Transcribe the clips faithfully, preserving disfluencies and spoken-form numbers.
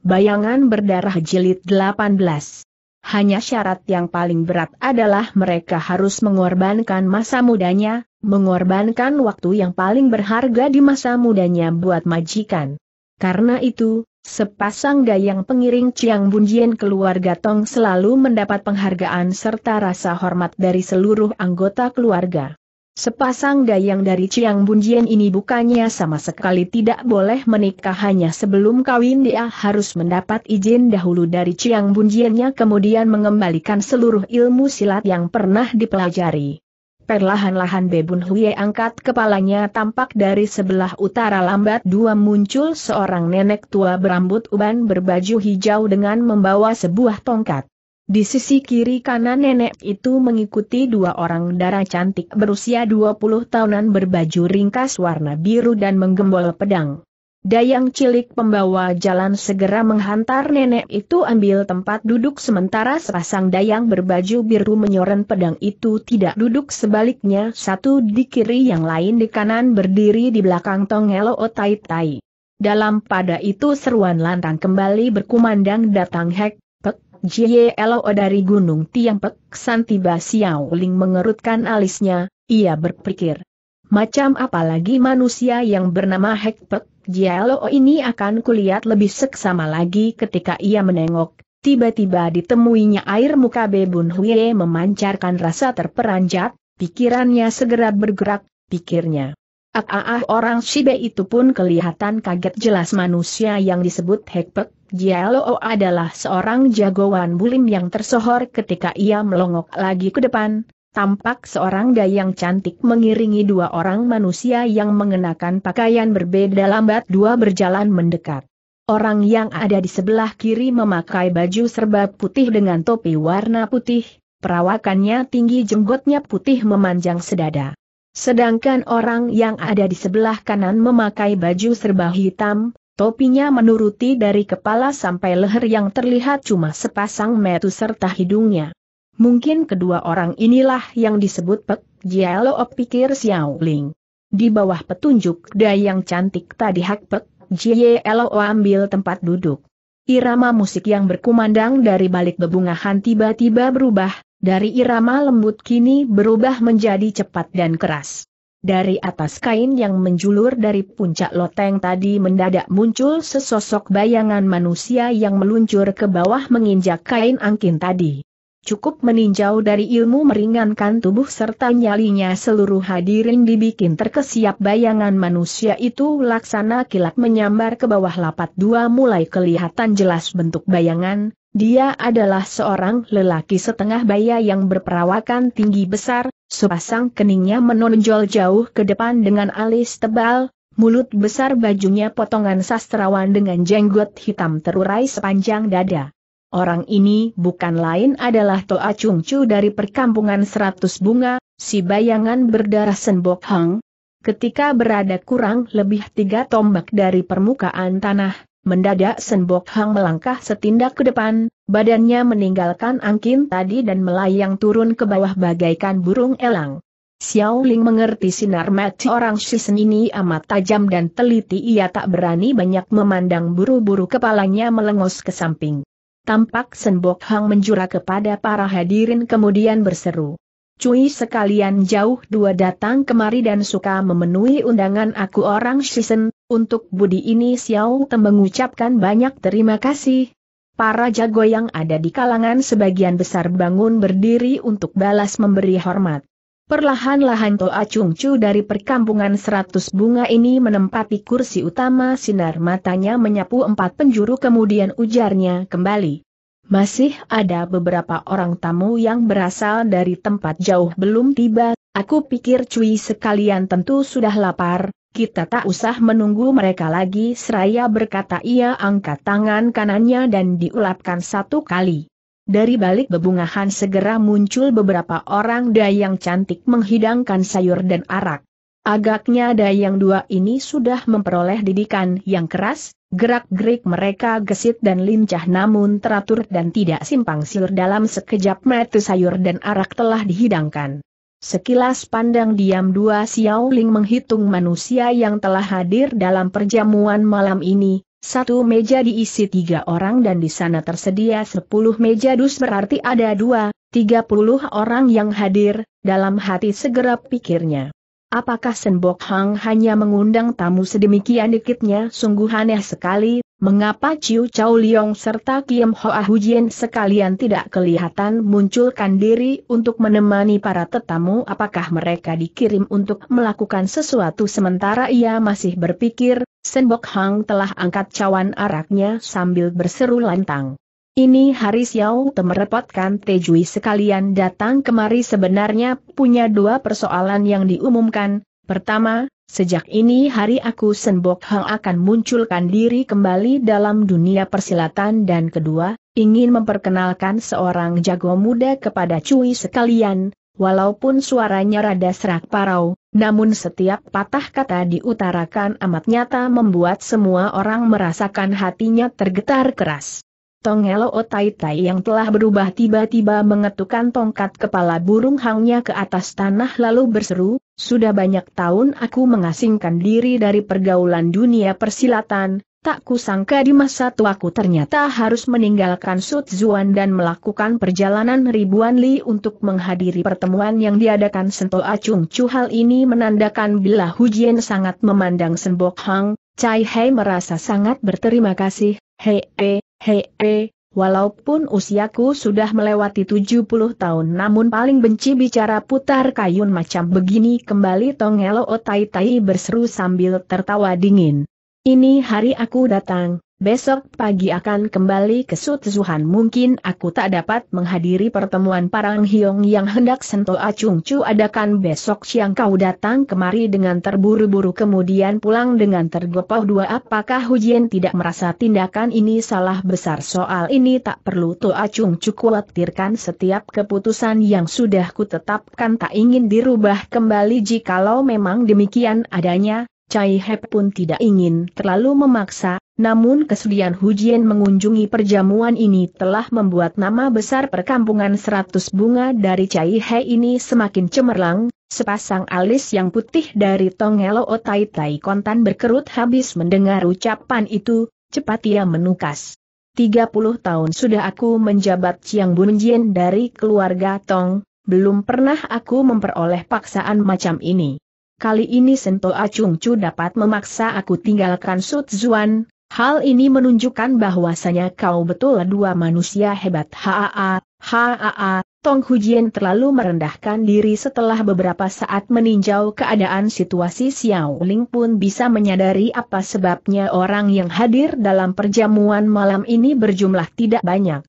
Bayangan berdarah jilid delapan belas. Hanya syarat yang paling berat adalah mereka harus mengorbankan masa mudanya, mengorbankan waktu yang paling berharga di masa mudanya buat majikan. Karena itu, sepasang dayang pengiring Chiang Bunjien keluarga Tong selalu mendapat penghargaan serta rasa hormat dari seluruh anggota keluarga. Sepasang dayang dari Chiang Bunjien ini bukannya sama sekali tidak boleh menikah, hanya sebelum kawin dia harus mendapat izin dahulu dari Chiang Bunjiennya, kemudian mengembalikan seluruh ilmu silat yang pernah dipelajari. Perlahan-lahan Be Bun Hwie angkat kepalanya. Tampak dari sebelah utara lambat dua muncul seorang nenek tua berambut uban berbaju hijau dengan membawa sebuah tongkat. Di sisi kiri kanan nenek itu mengikuti dua orang dara cantik berusia dua puluh tahunan berbaju ringkas warna biru dan menggembol pedang. Dayang cilik pembawa jalan segera menghantar nenek itu ambil tempat duduk, sementara sepasang dayang berbaju biru menyoren pedang itu tidak duduk, sebaliknya satu di kiri yang lain di kanan berdiri di belakang Tong Helo Tai Tai. Dalam pada itu seruan lantang kembali berkumandang, datang Hek, Pek, Jie Lo dari Gunung Tiang Pek San. Tiba Xiao Ling mengerutkan alisnya, ia berpikir. Macam apalagi manusia yang bernama Hek Pek Jie Lo ini akan kulihat lebih seksama lagi. Ketika ia menengok, tiba-tiba ditemuinya air muka Be Bun Hwie memancarkan rasa terperanjat, pikirannya segera bergerak, pikirnya. Ah, ah, ah, orang Shibe itu pun kelihatan kaget. Jelas manusia yang disebut Hek Pek Jie Lo adalah seorang jagoan bulim yang tersohor. Ketika ia melongok lagi ke depan, tampak seorang dayang cantik mengiringi dua orang manusia yang mengenakan pakaian berbeda lambat dua berjalan mendekat. Orang yang ada di sebelah kiri memakai baju serba putih dengan topi warna putih, perawakannya tinggi, jenggotnya putih memanjang sedada. Sedangkan orang yang ada di sebelah kanan memakai baju serba hitam, topinya menuruti dari kepala sampai leher yang terlihat cuma sepasang mata serta hidungnya. Mungkin kedua orang inilah yang disebut Pek Jie Lo, pikir Xiao Ling. Di bawah petunjuk dayang cantik tadi Hek Pek Jie Lo ambil tempat duduk. Irama musik yang berkumandang dari balik bebungahan tiba-tiba berubah, dari irama lembut kini berubah menjadi cepat dan keras. Dari atas kain yang menjulur dari puncak loteng tadi mendadak muncul sesosok bayangan manusia yang meluncur ke bawah menginjak kain angkin tadi. Cukup meninjau dari ilmu meringankan tubuh serta nyalinya, seluruh hadirin dibikin terkesiap. Bayangan manusia itu laksana kilat menyambar ke bawah. Lapat dua mulai kelihatan jelas bentuk bayangan. Dia adalah seorang lelaki setengah baya yang berperawakan tinggi besar, sepasang keningnya menonjol jauh ke depan dengan alis tebal, mulut besar, bajunya potongan sastrawan dengan jenggot hitam terurai sepanjang dada. Orang ini bukan lain adalah Toa Chung Chu dari perkampungan Seratus Bunga, si bayangan berdarah Senbok Hang. Ketika berada kurang lebih tiga tombak dari permukaan tanah, mendadak Senbok Hang melangkah setindak ke depan, badannya meninggalkan angkin tadi dan melayang turun ke bawah bagaikan burung elang. Xiao Ling mengerti sinar mata orang Shisen ini amat tajam dan teliti, ia tak berani banyak memandang, buru-buru kepalanya melengos ke samping. Tampak Senbok Hang menjura kepada para hadirin kemudian berseru. Cui sekalian, jauh dua datang kemari dan suka memenuhi undangan aku orang Shisen, untuk budi ini Xiao Tem mengucapkan banyak terima kasih. Para jago yang ada di kalangan sebagian besar bangun berdiri untuk balas memberi hormat. Perlahan-lahan Toa Chung Chu dari perkampungan Seratus Bunga ini menempati kursi utama, sinar matanya menyapu empat penjuru kemudian ujarnya kembali. Masih ada beberapa orang tamu yang berasal dari tempat jauh belum tiba, aku pikir cuy sekalian tentu sudah lapar, kita tak usah menunggu mereka lagi. Seraya berkata ia angkat tangan kanannya dan diulapkan satu kali. Dari balik bebungahan segera muncul beberapa orang dayang cantik menghidangkan sayur dan arak. Agaknya dayang dua ini sudah memperoleh didikan yang keras. Gerak-gerik mereka gesit dan lincah namun teratur dan tidak simpang siur. Dalam sekejap mata sayur dan arak telah dihidangkan. Sekilas pandang diam dua Xiao Ling menghitung manusia yang telah hadir dalam perjamuan malam ini, Satu meja diisi tiga orang dan di sana tersedia sepuluh meja dus, berarti ada dua, tiga puluh orang yang hadir, dalam hati segera pikirnya. Apakah Senbok Hang hanya mengundang tamu sedemikian dikitnya? Sungguh aneh sekali, mengapa Ciu Cao Liong serta Kim Hoa Hujien sekalian tidak kelihatan munculkan diri untuk menemani para tetamu? Apakah mereka dikirim untuk melakukan sesuatu? Sementara ia masih berpikir, Senbok Hang telah angkat cawan araknya sambil berseru lantang. Ini hari Xiao Te merepotkan Tejui sekalian datang kemari. Sebenarnya punya dua persoalan yang diumumkan. Pertama, sejak ini hari aku Senbok Hang akan munculkan diri kembali dalam dunia persilatan, dan kedua, ingin memperkenalkan seorang jago muda kepada Cui sekalian. Walaupun suaranya rada serak parau, namun setiap patah kata diutarakan amat nyata membuat semua orang merasakan hatinya tergetar keras. Tongelo Tai Tai yang telah berubah tiba-tiba mengetukkan tongkat kepala burung hangnya ke atas tanah lalu berseru, "Sudah banyak tahun aku mengasingkan diri dari pergaulan dunia persilatan. Tak kusangka di masa tuaku ternyata harus meninggalkan Sutzuan dan melakukan perjalanan ribuan li untuk menghadiri pertemuan yang diadakan Sento Acung Chu." Hal ini menandakan bila Hujien sangat memandang Senbok Hang. Cai Hei merasa sangat berterima kasih. Hei, hei, hei, walaupun usiaku sudah melewati tujuh puluh tahun namun paling benci bicara putar kayun macam begini. Kembali Tongelo Tai Tai berseru sambil tertawa dingin. Ini hari aku datang, besok pagi akan kembali ke Sutzuhan. Mungkin aku tak dapat menghadiri pertemuan Parang Hiong yang hendak Sento Acung Chu adakan besok siang. Kau datang kemari dengan terburu-buru kemudian pulang dengan tergopoh dua. Apakah Hujien tidak merasa tindakan ini salah besar? Soal ini tak perlu To Acung Chu khawatirkan. Setiap keputusan yang sudah kutetapkan tak ingin dirubah kembali. Jikalau memang demikian adanya, Cai Hep pun tidak ingin terlalu memaksa, namun kesediaan Hujien mengunjungi perjamuan ini telah membuat nama besar perkampungan Seratus Bunga dari Cai He ini semakin cemerlang. Sepasang alis yang putih dari Tongelo Tai Tai kontan berkerut habis mendengar ucapan itu, cepat ia menukas. tiga puluh tahun sudah aku menjabat Chiang Bunjien dari keluarga Tong, belum pernah aku memperoleh paksaan macam ini. Kali ini Sento Acung Chu dapat memaksa aku tinggalkan Sutzuan. Hal ini menunjukkan bahwasanya kau betul dua manusia hebat. Haa, haa, Tong Hujien terlalu merendahkan diri. Setelah beberapa saat meninjau keadaan situasi, Xiao Ling pun bisa menyadari apa sebabnya orang yang hadir dalam perjamuan malam ini berjumlah tidak banyak.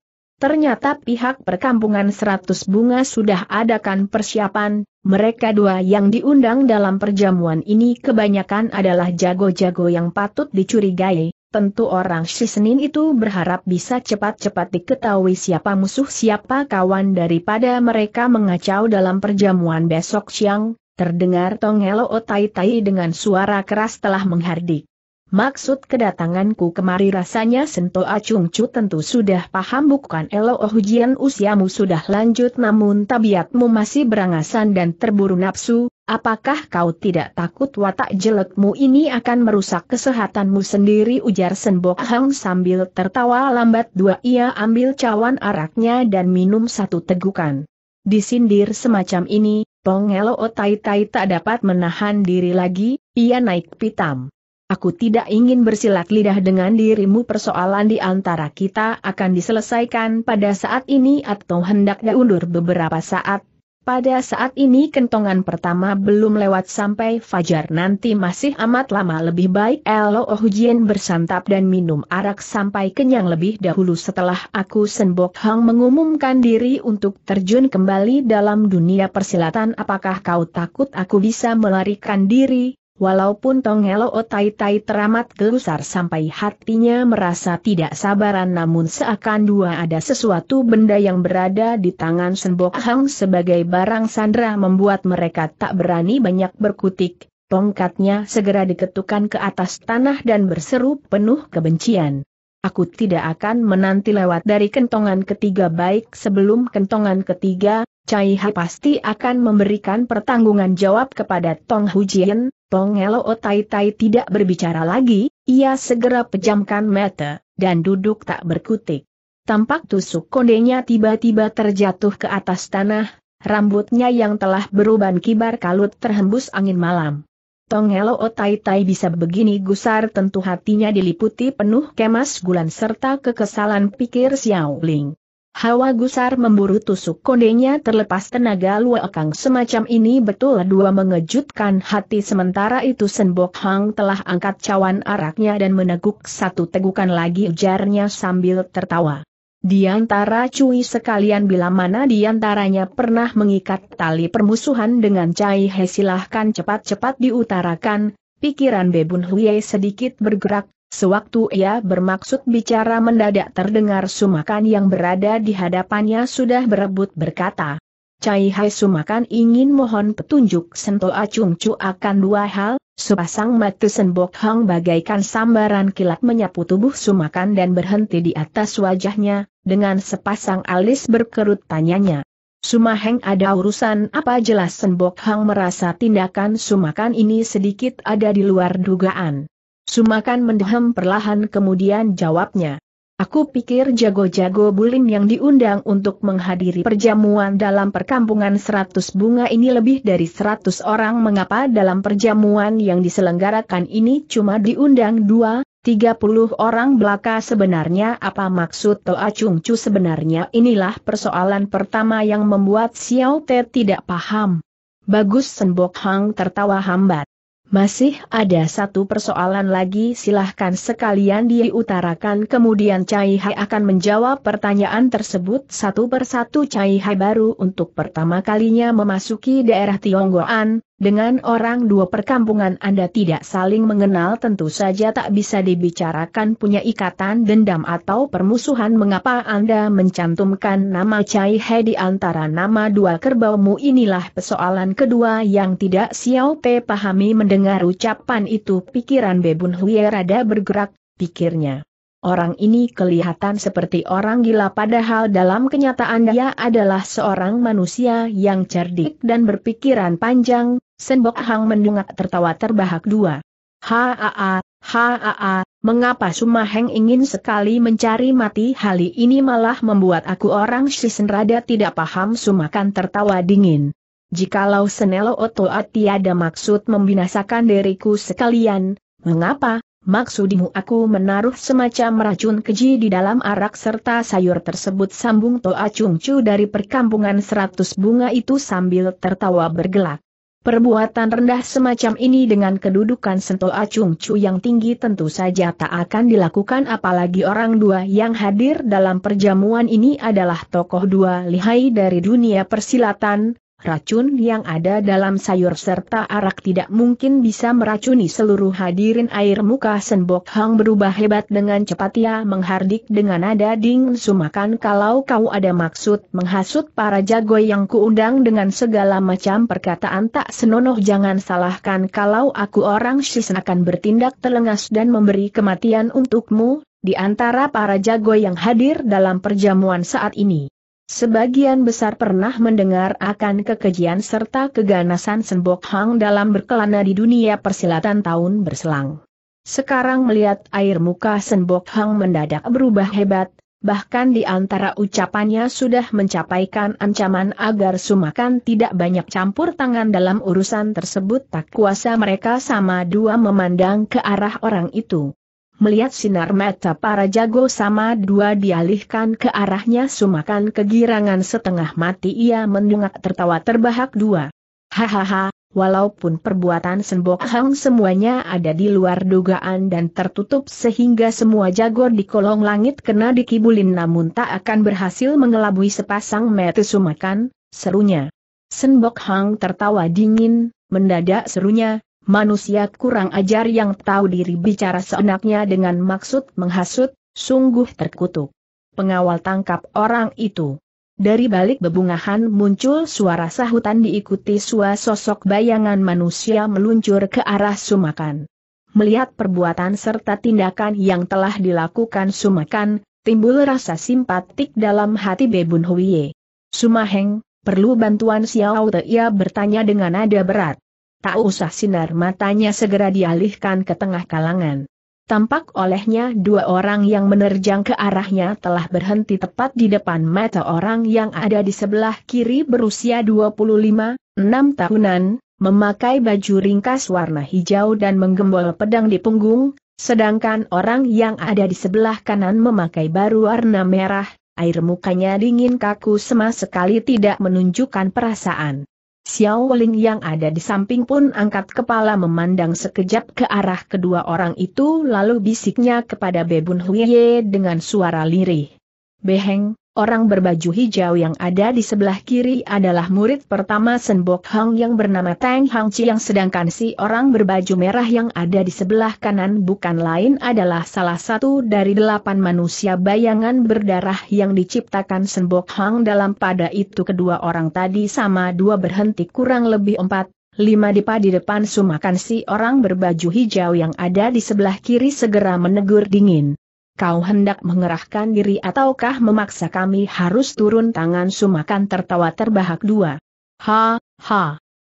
Ternyata pihak perkampungan Seratus Bunga sudah adakan persiapan. Mereka dua yang diundang dalam perjamuan ini kebanyakan adalah jago-jago yang patut dicurigai. Tentu orang si Senin itu berharap bisa cepat-cepat diketahui siapa musuh siapa kawan daripada mereka mengacau dalam perjamuan besok siang. Terdengar Tongelo Tai Tai dengan suara keras telah menghardik. Maksud kedatanganku kemari rasanya Sento Acung Chu tentu sudah paham bukan? Elo Hujien, usiamu sudah lanjut namun tabiatmu masih berangasan dan terburu nafsu. Apakah kau tidak takut watak jelekmu ini akan merusak kesehatanmu sendiri? Ujar Senbok Hang sambil tertawa lambat dua. Ia ambil cawan araknya dan minum satu tegukan. Disindir semacam ini, Tong Elo Tai Tai tak dapat menahan diri lagi. Ia naik pitam. Aku tidak ingin bersilat lidah dengan dirimu. Persoalan di antara kita akan diselesaikan pada saat ini atau hendaknya undur beberapa saat. Pada saat ini kentongan pertama belum lewat sampai fajar nanti masih amat lama. Lebih baik Elo Hujien bersantap dan minum arak sampai kenyang lebih dahulu. Setelah aku Senbok Hang mengumumkan diri untuk terjun kembali dalam dunia persilatan, apakah kau takut aku bisa melarikan diri? Walaupun Tongelo Tai Tai teramat gelusar sampai hatinya merasa tidak sabaran, namun seakan dua ada sesuatu benda yang berada di tangan Senbok Hang sebagai barang sandera membuat mereka tak berani banyak berkutik. Tongkatnya segera diketukkan ke atas tanah dan berseru penuh kebencian. Aku tidak akan menanti lewat dari kentongan ketiga. Baik sebelum kentongan ketiga, Cai He pasti akan memberikan pertanggungan jawab kepada Tong Hujien. Pongelo Tai Tai tidak berbicara lagi, ia segera pejamkan mata, dan duduk tak berkutik. Tampak tusuk kondenya tiba-tiba terjatuh ke atas tanah, rambutnya yang telah beruban kibar kalut terhembus angin malam. Pongelo Tai Tai bisa begini gusar, tentu hatinya diliputi penuh kemas gulan serta kekesalan, pikir Xiao Ling. Hawa gusar memburu tusuk kondenya terlepas tenaga luakang semacam ini betul dua mengejutkan hati. Sementara itu Sen Bok Hang telah angkat cawan araknya dan meneguk satu tegukan lagi, ujarnya sambil tertawa. Di antara cui sekalian, bila mana di antaranya pernah mengikat tali permusuhan dengan Cai He, silahkan cepat-cepat diutarakan. Pikiran Bebun Huye sedikit bergerak, sewaktu ia bermaksud bicara mendadak terdengar Sumakan yang berada di hadapannya sudah berebut berkata. Cai He, Sumakan ingin mohon petunjuk Sentoa Chung Cu akan dua hal. Sepasang mata Sen Bok Hang bagaikan sambaran kilat menyapu tubuh Sumakan dan berhenti di atas wajahnya, dengan sepasang alis berkerut tanyanya. Sumaheng, ada urusan apa? Jelas Sen Bok Hang merasa tindakan Sumakan ini sedikit ada di luar dugaan. Sumakan mendehem perlahan kemudian jawabnya. Aku pikir jago-jago bulin yang diundang untuk menghadiri perjamuan dalam perkampungan seratus bunga ini lebih dari seratus orang. Mengapa dalam perjamuan yang diselenggarakan ini cuma diundang dua, tiga puluh orang belaka? Sebenarnya apa maksud Toa Chung Cu? Sebenarnya inilah persoalan pertama yang membuat Xiao Te tidak paham. Bagus, Sen Bok Hang tertawa hambat. Masih ada satu persoalan lagi, silahkan sekalian diutarakan, kemudian Cai Hai akan menjawab pertanyaan tersebut satu persatu. Cai Hai baru untuk pertama kalinya memasuki daerah Tionggoan, dengan orang dua perkampungan Anda tidak saling mengenal tentu saja tak bisa dibicarakan punya ikatan dendam atau permusuhan. Mengapa Anda mencantumkan nama Cai Hai di antara nama dua kerbaumu? Inilah persoalan kedua yang tidak Xiao Te pahami. Mendengar Dengar ucapan itu pikiran Bebun Huye rada bergerak, pikirnya. Orang ini kelihatan seperti orang gila, padahal dalam kenyataan dia adalah seorang manusia yang cerdik dan berpikiran panjang. Sen Bok Hang mendungak tertawa terbahak dua. Haa, haa, mengapa Sumaheng ingin sekali mencari mati? Hal ini malah membuat aku orang Shisen rada tidak paham. Sumakan tertawa dingin. Jikalau Senelo Otoa tiada maksud membinasakan diriku sekalian, mengapa, maksudmu aku menaruh semacam racun keji di dalam arak serta sayur tersebut? Sambung Toa Chung Cu dari perkampungan seratus bunga itu sambil tertawa bergelak. Perbuatan rendah semacam ini dengan kedudukan Sentoa Chung Cu yang tinggi tentu saja tak akan dilakukan, apalagi orang dua yang hadir dalam perjamuan ini adalah tokoh dua lihai dari dunia persilatan. Racun yang ada dalam sayur serta arak tidak mungkin bisa meracuni seluruh hadirin. Air muka Sen Bok Hang berubah hebat dengan cepat, ia menghardik dengan nada ding. Sumakan, kalau kau ada maksud menghasut para jago yang kuundang dengan segala macam perkataan tak senonoh, jangan salahkan kalau aku orang Shisen akan bertindak telengas dan memberi kematian untukmu, di antara para jago yang hadir dalam perjamuan saat ini. Sebagian besar pernah mendengar akan kekejian serta keganasan Sen Bok Hang dalam berkelana di dunia persilatan tahun berselang. Sekarang melihat air muka Sen Bok Hang mendadak berubah hebat, bahkan di antara ucapannya sudah mencapaikan ancaman agar Sumakan tidak banyak campur tangan dalam urusan tersebut. Tak kuasa mereka sama dua memandang ke arah orang itu. Melihat sinar mata para jago sama dua dialihkan ke arahnya, Sumakan kegirangan setengah mati, ia mendungak tertawa terbahak dua. Hahaha, walaupun perbuatan Sen Bok Hang semuanya ada di luar dugaan dan tertutup sehingga semua jago di kolong langit kena dikibulin, namun tak akan berhasil mengelabui sepasang mata Sumakan, serunya. Sen Bok Hang tertawa dingin, mendadak serunya. Manusia kurang ajar yang tahu diri bicara seenaknya dengan maksud menghasut, sungguh terkutuk. Pengawal, tangkap orang itu. Dari balik bebungahan muncul suara sahutan diikuti suara sosok bayangan manusia meluncur ke arah Sumakan. Melihat perbuatan serta tindakan yang telah dilakukan Sumakan, timbul rasa simpatik dalam hati Bebun Huye. Sumaheng, perlu bantuan Xiao Te? Ia bertanya dengan nada berat. Tak usah sinar matanya segera dialihkan ke tengah kalangan. Tampak olehnya dua orang yang menerjang ke arahnya telah berhenti tepat di depan mata orang yang ada di sebelah kiri berusia dua puluh lima, enam tahunan, memakai baju ringkas warna hijau dan menggembol pedang di punggung, sedangkan orang yang ada di sebelah kanan memakai baru warna merah, air mukanya dingin kaku sama sekali tidak menunjukkan perasaan. Xiao Ling yang ada di samping pun angkat kepala memandang sekejap ke arah kedua orang itu lalu bisiknya kepada Be Bun Huiye dengan suara lirih. Beheng, orang berbaju hijau yang ada di sebelah kiri adalah murid pertama Sen Bok Hang yang bernama Tang Hangchi, yang sedangkan si orang berbaju merah yang ada di sebelah kanan bukan lain adalah salah satu dari delapan manusia bayangan berdarah yang diciptakan Sen Bok Hang. Dalam pada itu kedua orang tadi sama dua berhenti kurang lebih empat, lima depa di depan sumakan si orang berbaju hijau yang ada di sebelah kiri segera menegur dingin. Kau hendak mengerahkan diri ataukah memaksa kami harus turun tangan? Sumakan tertawa terbahak dua. Ha, ha.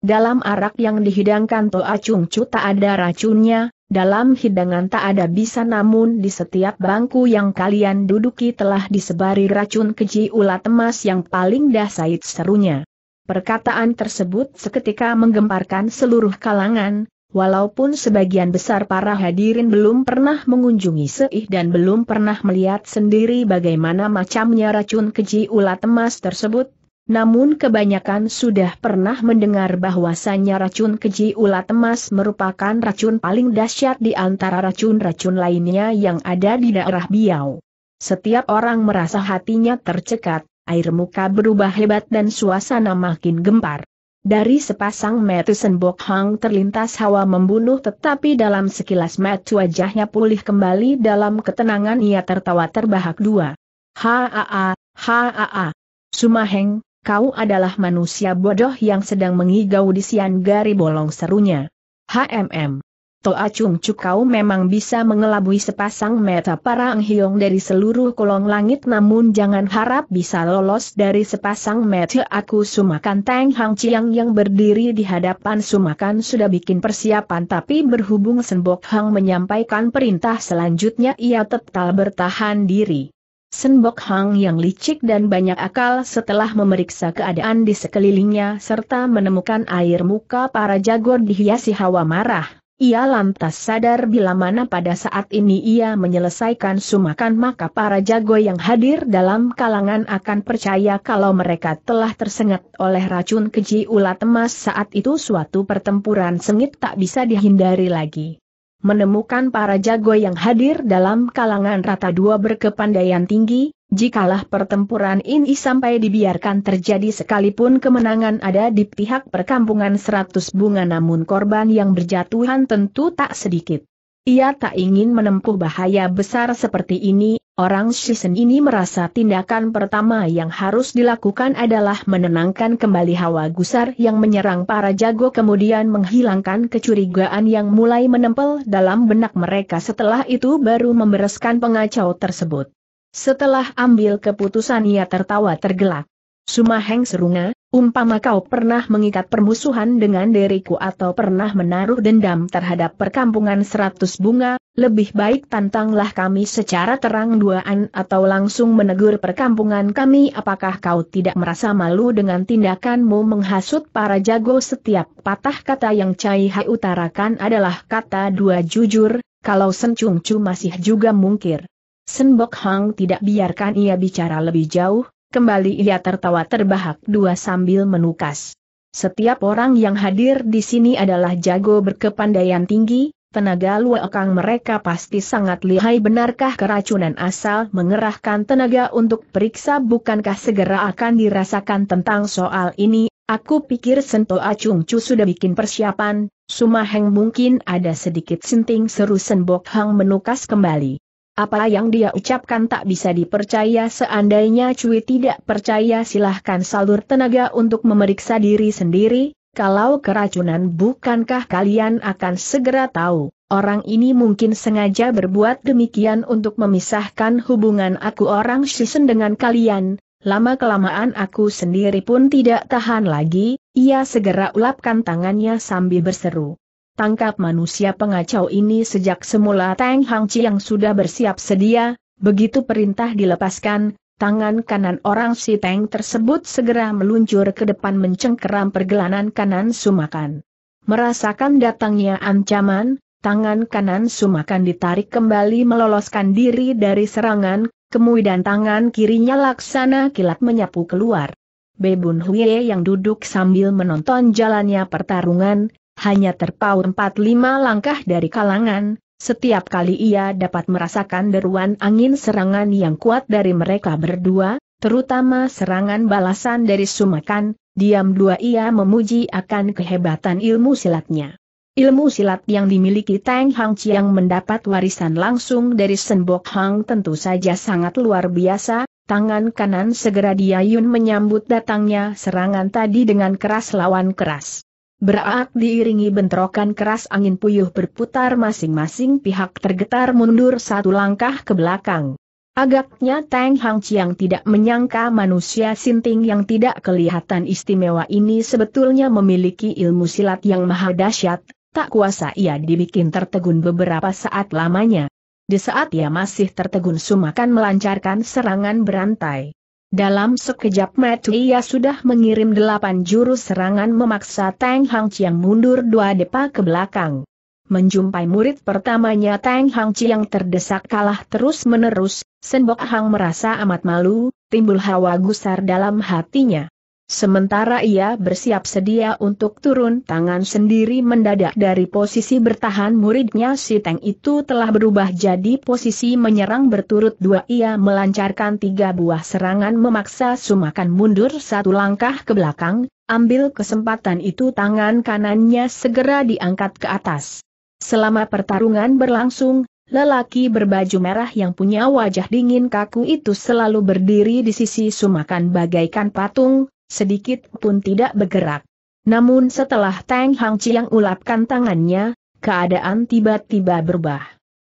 Dalam arak yang dihidangkan Toa Chung Chu tak ada racunnya, dalam hidangan tak ada bisa, namun di setiap bangku yang kalian duduki telah disebari racun keji ulat emas yang paling dahsyat, serunya. Perkataan tersebut seketika menggemparkan seluruh kalangan. Walaupun sebagian besar para hadirin belum pernah mengunjungi Seih dan belum pernah melihat sendiri bagaimana macamnya racun keji ulat emas tersebut, namun kebanyakan sudah pernah mendengar bahwasannya racun keji ulat emas merupakan racun paling dahsyat di antara racun-racun lainnya yang ada di daerah Biau. Setiap orang merasa hatinya tercekat, air muka berubah hebat dan suasana makin gempar. Dari sepasang mata Sen Bok Hang terlintas hawa membunuh, tetapi dalam sekilas mata wajahnya pulih kembali dalam ketenangan. Ia tertawa terbahak dua. Ha-ha-ha, ha-ha-ha. Sumaheng, kau adalah manusia bodoh yang sedang mengigau di siang gari bolong, serunya. H M M. Toa Chung Chu, kau memang bisa mengelabui sepasang mata para anghiong dari seluruh kolong langit, namun jangan harap bisa lolos dari sepasang mata aku. Sumakan Tang Hang Chiang yang berdiri di hadapan sumakan sudah bikin persiapan, tapi berhubung Sen Bok Hang menyampaikan perintah selanjutnya ia tetap bertahan diri. Sen Bok Hang yang licik dan banyak akal setelah memeriksa keadaan di sekelilingnya serta menemukan air muka para jago dihiasi hawa marah. Ia lantas sadar bila mana pada saat ini ia menyelesaikan sumakan, maka para jago yang hadir dalam kalangan akan percaya kalau mereka telah tersengat oleh racun keji ulat emas. Saat itu suatu pertempuran sengit tak bisa dihindari lagi. Menemukan para jago yang hadir dalam kalangan rata dua berkepandaian tinggi, jikalah pertempuran ini sampai dibiarkan terjadi sekalipun kemenangan ada di pihak perkampungan seratus bunga, namun korban yang berjatuhan tentu tak sedikit. Ia tak ingin menempuh bahaya besar seperti ini. Orang Shisen ini merasa tindakan pertama yang harus dilakukan adalah menenangkan kembali hawa gusar yang menyerang para jago, kemudian menghilangkan kecurigaan yang mulai menempel dalam benak mereka, setelah itu baru membereskan pengacau tersebut. Setelah ambil keputusan ia tertawa tergelak. Sumaheng, serunya, umpama kau pernah mengikat permusuhan dengan diriku atau pernah menaruh dendam terhadap perkampungan seratus bunga, lebih baik tantanglah kami secara terang duaan atau langsung menegur perkampungan kami. Apakah kau tidak merasa malu dengan tindakanmu menghasut para jago? Setiap patah kata yang Cai Hai utarakan adalah kata dua jujur, kalau Sen Chung Chu masih juga mungkir. Sen Bok Hang tidak biarkan ia bicara lebih jauh, kembali ia tertawa terbahak dua sambil menukas. Setiap orang yang hadir di sini adalah jago berkepandaian tinggi, tenaga luakang mereka pasti sangat lihai. Benarkah keracunan asal mengerahkan tenaga untuk periksa bukankah segera akan dirasakan? Tentang soal ini, aku pikir Sen Toa Chung Chu sudah bikin persiapan. Sumaheng, mungkin ada sedikit sinting, seru Sen Bok Hang menukas kembali. Apa yang dia ucapkan tak bisa dipercaya. Seandainya Cui tidak percaya silahkan salur tenaga untuk memeriksa diri sendiri. Kalau keracunan bukankah kalian akan segera tahu, orang ini mungkin sengaja berbuat demikian untuk memisahkan hubungan aku orang Shisen dengan kalian. lama-kelamaan aku sendiri pun tidak tahan lagi, ia segera ulapkan tangannya sambil berseru. Tangkap manusia pengacau ini. Sejak semula Tang Hangchi yang sudah bersiap sedia, begitu perintah dilepaskan, tangan kanan orang si Teng tersebut segera meluncur ke depan mencengkeram pergelangan kanan Sumakan. Merasakan datangnya ancaman, tangan kanan Sumakan ditarik kembali meloloskan diri dari serangan, kemudian tangan kirinya laksana kilat menyapu keluar. Be Bun Hwie yang duduk sambil menonton jalannya pertarungan, hanya terpaut empat lima langkah dari kalangan, setiap kali ia dapat merasakan deruan angin serangan yang kuat dari mereka berdua, terutama serangan balasan dari Sumakan. Diam dua ia memuji akan kehebatan ilmu silatnya. Ilmu silat yang dimiliki Tang Hangchi yang mendapat warisan langsung dari Senbok Hang tentu saja sangat luar biasa. Tangan kanan segera diayun menyambut datangnya serangan tadi dengan keras lawan keras. Beraak diiringi bentrokan keras angin puyuh berputar, masing-masing pihak tergetar mundur satu langkah ke belakang. Agaknya Tang Hangchi yang tidak menyangka manusia sinting yang tidak kelihatan istimewa ini sebetulnya memiliki ilmu silat yang maha dahsyat. Tak kuasa ia dibikin tertegun beberapa saat lamanya. Di saat ia masih tertegun, Sumakan melancarkan serangan berantai. Dalam sekejap mata ia sudah mengirim delapan jurus serangan memaksa Tang Hangchi yang mundur dua depa ke belakang. Menjumpai murid pertamanya Tang Hangchi yang terdesak kalah terus-menerus, Senbok Hang merasa amat malu, timbul hawa gusar dalam hatinya. Sementara ia bersiap sedia untuk turun tangan sendiri, mendadak dari posisi bertahan muridnya si Teng itu telah berubah jadi posisi menyerang berturut dua. Ia melancarkan tiga buah serangan memaksa Sumakan mundur satu langkah ke belakang. Ambil kesempatan itu tangan kanannya segera diangkat ke atas. Selama pertarungan berlangsung, lelaki berbaju merah yang punya wajah dingin kaku itu selalu berdiri di sisi Sumakan bagaikan patung, sedikit pun tidak bergerak. Namun setelah Tang Hangchi yang ulapkan tangannya, keadaan tiba-tiba berubah.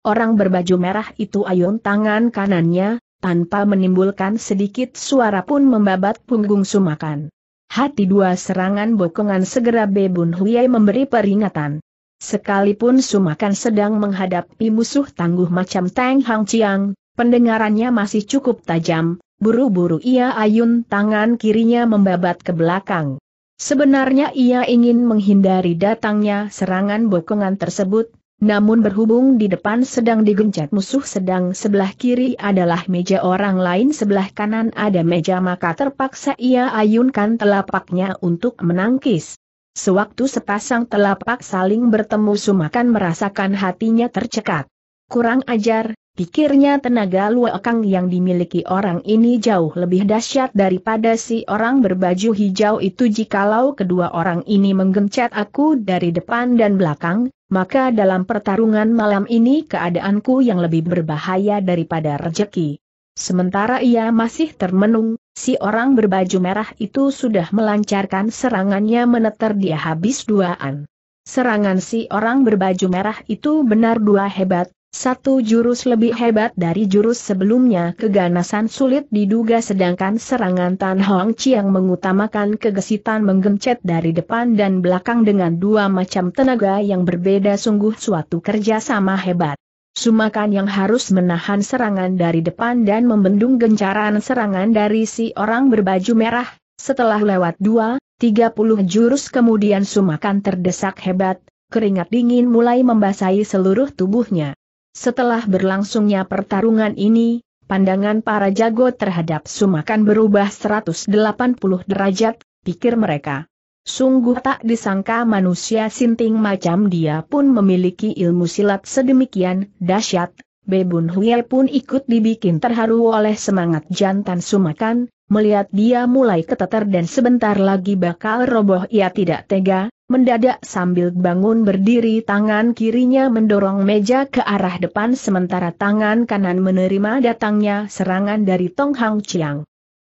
Orang berbaju merah itu ayun tangan kanannya, tanpa menimbulkan sedikit suara pun membabat punggung Sumakan. Hati dua serangan bokongan segera Be Bun Hwie memberi peringatan. Sekalipun Sumakan sedang menghadapi musuh tangguh macam Tang Hangchi yang pendengarannya masih cukup tajam, buru-buru ia ayun tangan kirinya membabat ke belakang. Sebenarnya ia ingin menghindari datangnya serangan bokongan tersebut, namun berhubung di depan sedang digencet musuh, sedang sebelah kiri adalah meja orang lain, sebelah kanan ada meja, maka terpaksa ia ayunkan telapaknya untuk menangkis. Sewaktu sepasang telapak saling bertemu, Sumakan merasakan hatinya tercekat. Kurang ajar, pikirnya, tenaga luakang yang dimiliki orang ini jauh lebih dahsyat daripada si orang berbaju hijau itu. Jikalau kedua orang ini menggencet aku dari depan dan belakang, maka dalam pertarungan malam ini keadaanku yang lebih berbahaya daripada rejeki. Sementara ia masih termenung, si orang berbaju merah itu sudah melancarkan serangannya meneter dia habis duaan. Serangan si orang berbaju merah itu benar dua hebat. Satu jurus lebih hebat dari jurus sebelumnya, keganasan sulit diduga, sedangkan serangan Tang Hangchi yang mengutamakan kegesitan menggencet dari depan dan belakang dengan dua macam tenaga yang berbeda sungguh suatu kerjasama hebat. Sumakan yang harus menahan serangan dari depan dan membendung gencaran serangan dari si orang berbaju merah, setelah lewat dua, tiga puluh jurus kemudian Sumakan terdesak hebat, keringat dingin mulai membasahi seluruh tubuhnya. Setelah berlangsungnya pertarungan ini, pandangan para jago terhadap Sumakan berubah seratus delapan puluh derajat, pikir mereka. Sungguh tak disangka manusia sinting macam dia pun memiliki ilmu silat sedemikian dahsyat. Be Bun Hwie pun ikut dibikin terharu oleh semangat jantan Sumakan, melihat dia mulai keteter dan sebentar lagi bakal roboh. Ia tidak tega. Mendadak sambil bangun berdiri, tangan kirinya mendorong meja ke arah depan, sementara tangan kanan menerima datangnya serangan dari Tang Hangchi.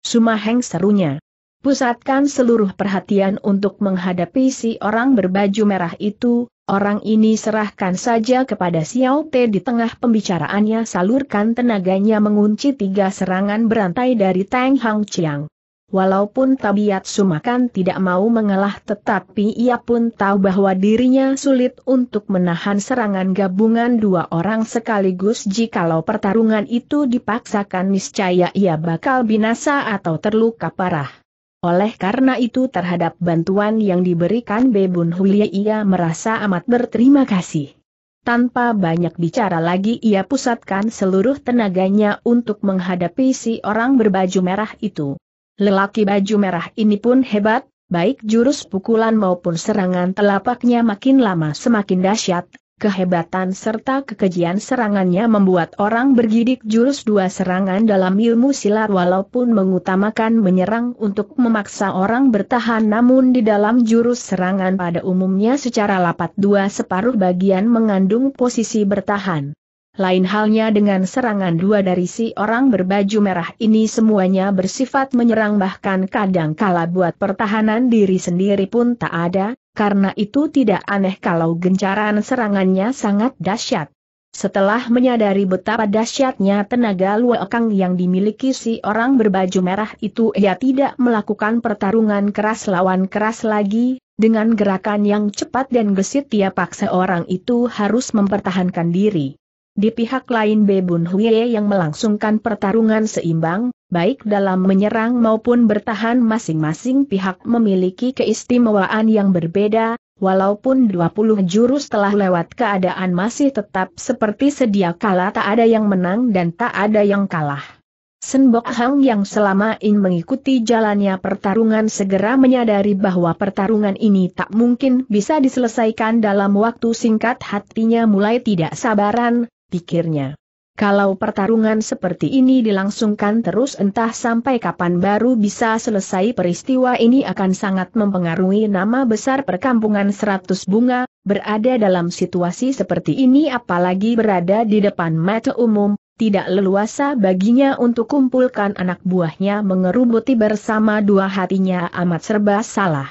Sumaheng, serunya. Pusatkan seluruh perhatian untuk menghadapi si orang berbaju merah itu, orang ini serahkan saja kepada Xiao Te. Di tengah pembicaraannya salurkan tenaganya mengunci tiga serangan berantai dari Tang Hang Chiang. Walaupun tabiat Sumakan tidak mau mengalah, tetapi ia pun tahu bahwa dirinya sulit untuk menahan serangan gabungan dua orang sekaligus. Jikalau pertarungan itu dipaksakan niscaya ia bakal binasa atau terluka parah. Oleh karena itu terhadap bantuan yang diberikan Be Bun Huye ia merasa amat berterima kasih. Tanpa banyak bicara lagi ia pusatkan seluruh tenaganya untuk menghadapi si orang berbaju merah itu. Lelaki baju merah ini pun hebat, baik jurus pukulan maupun serangan telapaknya makin lama semakin dahsyat. Kehebatan serta kekejian serangannya membuat orang bergidik jurus dua serangan dalam ilmu silat. Walaupun mengutamakan menyerang untuk memaksa orang bertahan, namun di dalam jurus serangan pada umumnya secara lapat dua separuh bagian mengandung posisi bertahan. Lain halnya dengan serangan dua dari si orang berbaju merah ini, semuanya bersifat menyerang, bahkan kadang kala buat pertahanan diri sendiri pun tak ada. Karena itu tidak aneh kalau gencaran serangannya sangat dahsyat. Setelah menyadari betapa dahsyatnya tenaga luekang yang dimiliki si orang berbaju merah itu, ia tidak melakukan pertarungan keras lawan keras lagi. Dengan gerakan yang cepat dan gesit ia paksa orang itu harus mempertahankan diri. Di pihak lain Be Bun Huye yang melangsungkan pertarungan seimbang, baik dalam menyerang maupun bertahan masing-masing pihak memiliki keistimewaan yang berbeda, walaupun dua puluh jurus telah lewat keadaan masih tetap seperti sedia kala, tak ada yang menang dan tak ada yang kalah. Sen Bok Hang yang selama ini mengikuti jalannya pertarungan segera menyadari bahwa pertarungan ini tak mungkin bisa diselesaikan dalam waktu singkat. Hatinya mulai tidak sabaran, pikirnya. Kalau pertarungan seperti ini dilangsungkan terus entah sampai kapan baru bisa selesai. Peristiwa ini akan sangat mempengaruhi nama besar perkampungan Seratus Bunga. Berada dalam situasi seperti ini apalagi berada di depan mata umum, tidak leluasa baginya untuk kumpulkan anak buahnya mengerubuti bersama. Dua hatinya amat serba salah.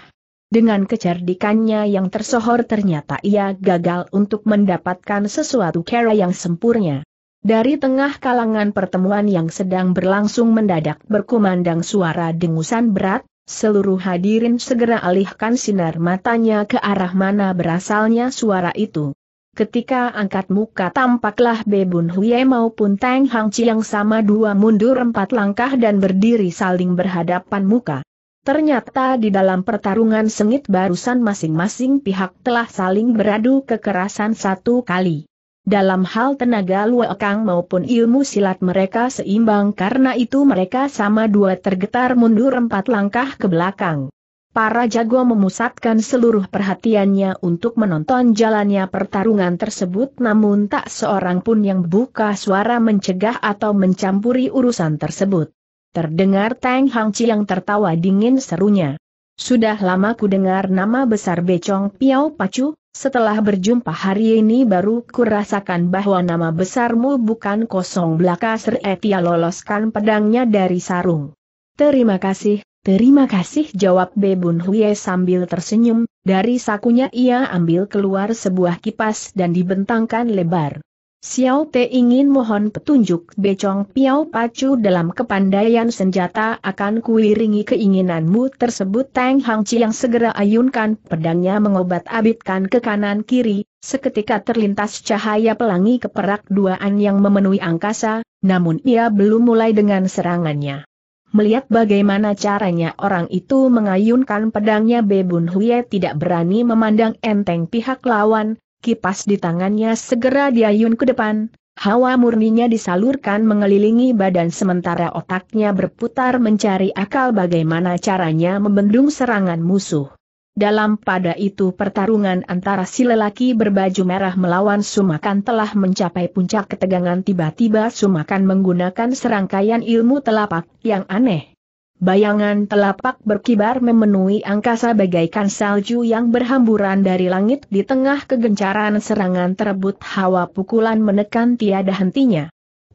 Dengan kecerdikannya yang tersohor ternyata ia gagal untuk mendapatkan sesuatu cara yang sempurna. Dari tengah kalangan pertemuan yang sedang berlangsung mendadak berkumandang suara dengusan berat, seluruh hadirin segera alihkan sinar matanya ke arah mana berasalnya suara itu. Ketika angkat muka tampaklah Be Bun Huye maupun Tang Hang Chiang sama dua mundur empat langkah dan berdiri saling berhadapan muka. Ternyata di dalam pertarungan sengit barusan masing-masing pihak telah saling beradu kekerasan satu kali. Dalam hal tenaga luekang maupun ilmu silat mereka seimbang, karena itu mereka sama dua tergetar mundur empat langkah ke belakang. Para jago memusatkan seluruh perhatiannya untuk menonton jalannya pertarungan tersebut, namun tak seorang pun yang buka suara mencegah atau mencampuri urusan tersebut. Terdengar Tang Hang Chiang tertawa dingin, serunya. Sudah lama ku dengar nama besar Becong Piao Pacu, setelah berjumpa hari ini baru kurasakan bahwa nama besarmu bukan kosong belaka. Seretia loloskan pedangnya dari sarung. Terima kasih, terima kasih, jawab Be Bun Huye sambil tersenyum. Dari sakunya ia ambil keluar sebuah kipas dan dibentangkan lebar. Xiao Te ingin mohon petunjuk Becong Piao Pacu dalam kepandaian senjata. Akan kuiringi keinginanmu tersebut. Tang Hang Chiang segera ayunkan pedangnya mengobat-abitkan ke kanan-kiri. Seketika terlintas cahaya pelangi keperak duaan yang memenuhi angkasa, namun ia belum mulai dengan serangannya. Melihat bagaimana caranya orang itu mengayunkan pedangnya, Be Bun Huye tidak berani memandang enteng pihak lawan. Kipas di tangannya segera diayun ke depan, hawa murninya disalurkan mengelilingi badan sementara otaknya berputar mencari akal bagaimana caranya membendung serangan musuh. Dalam pada itu pertarungan antara si lelaki berbaju merah melawan Sumakan telah mencapai puncak ketegangan. Tiba-tiba Sumakan menggunakan serangkaian ilmu telapak yang aneh. Bayangan telapak berkibar memenuhi angkasa bagaikan salju yang berhamburan dari langit. Di tengah kegencaran serangan terebut hawa pukulan menekan tiada hentinya.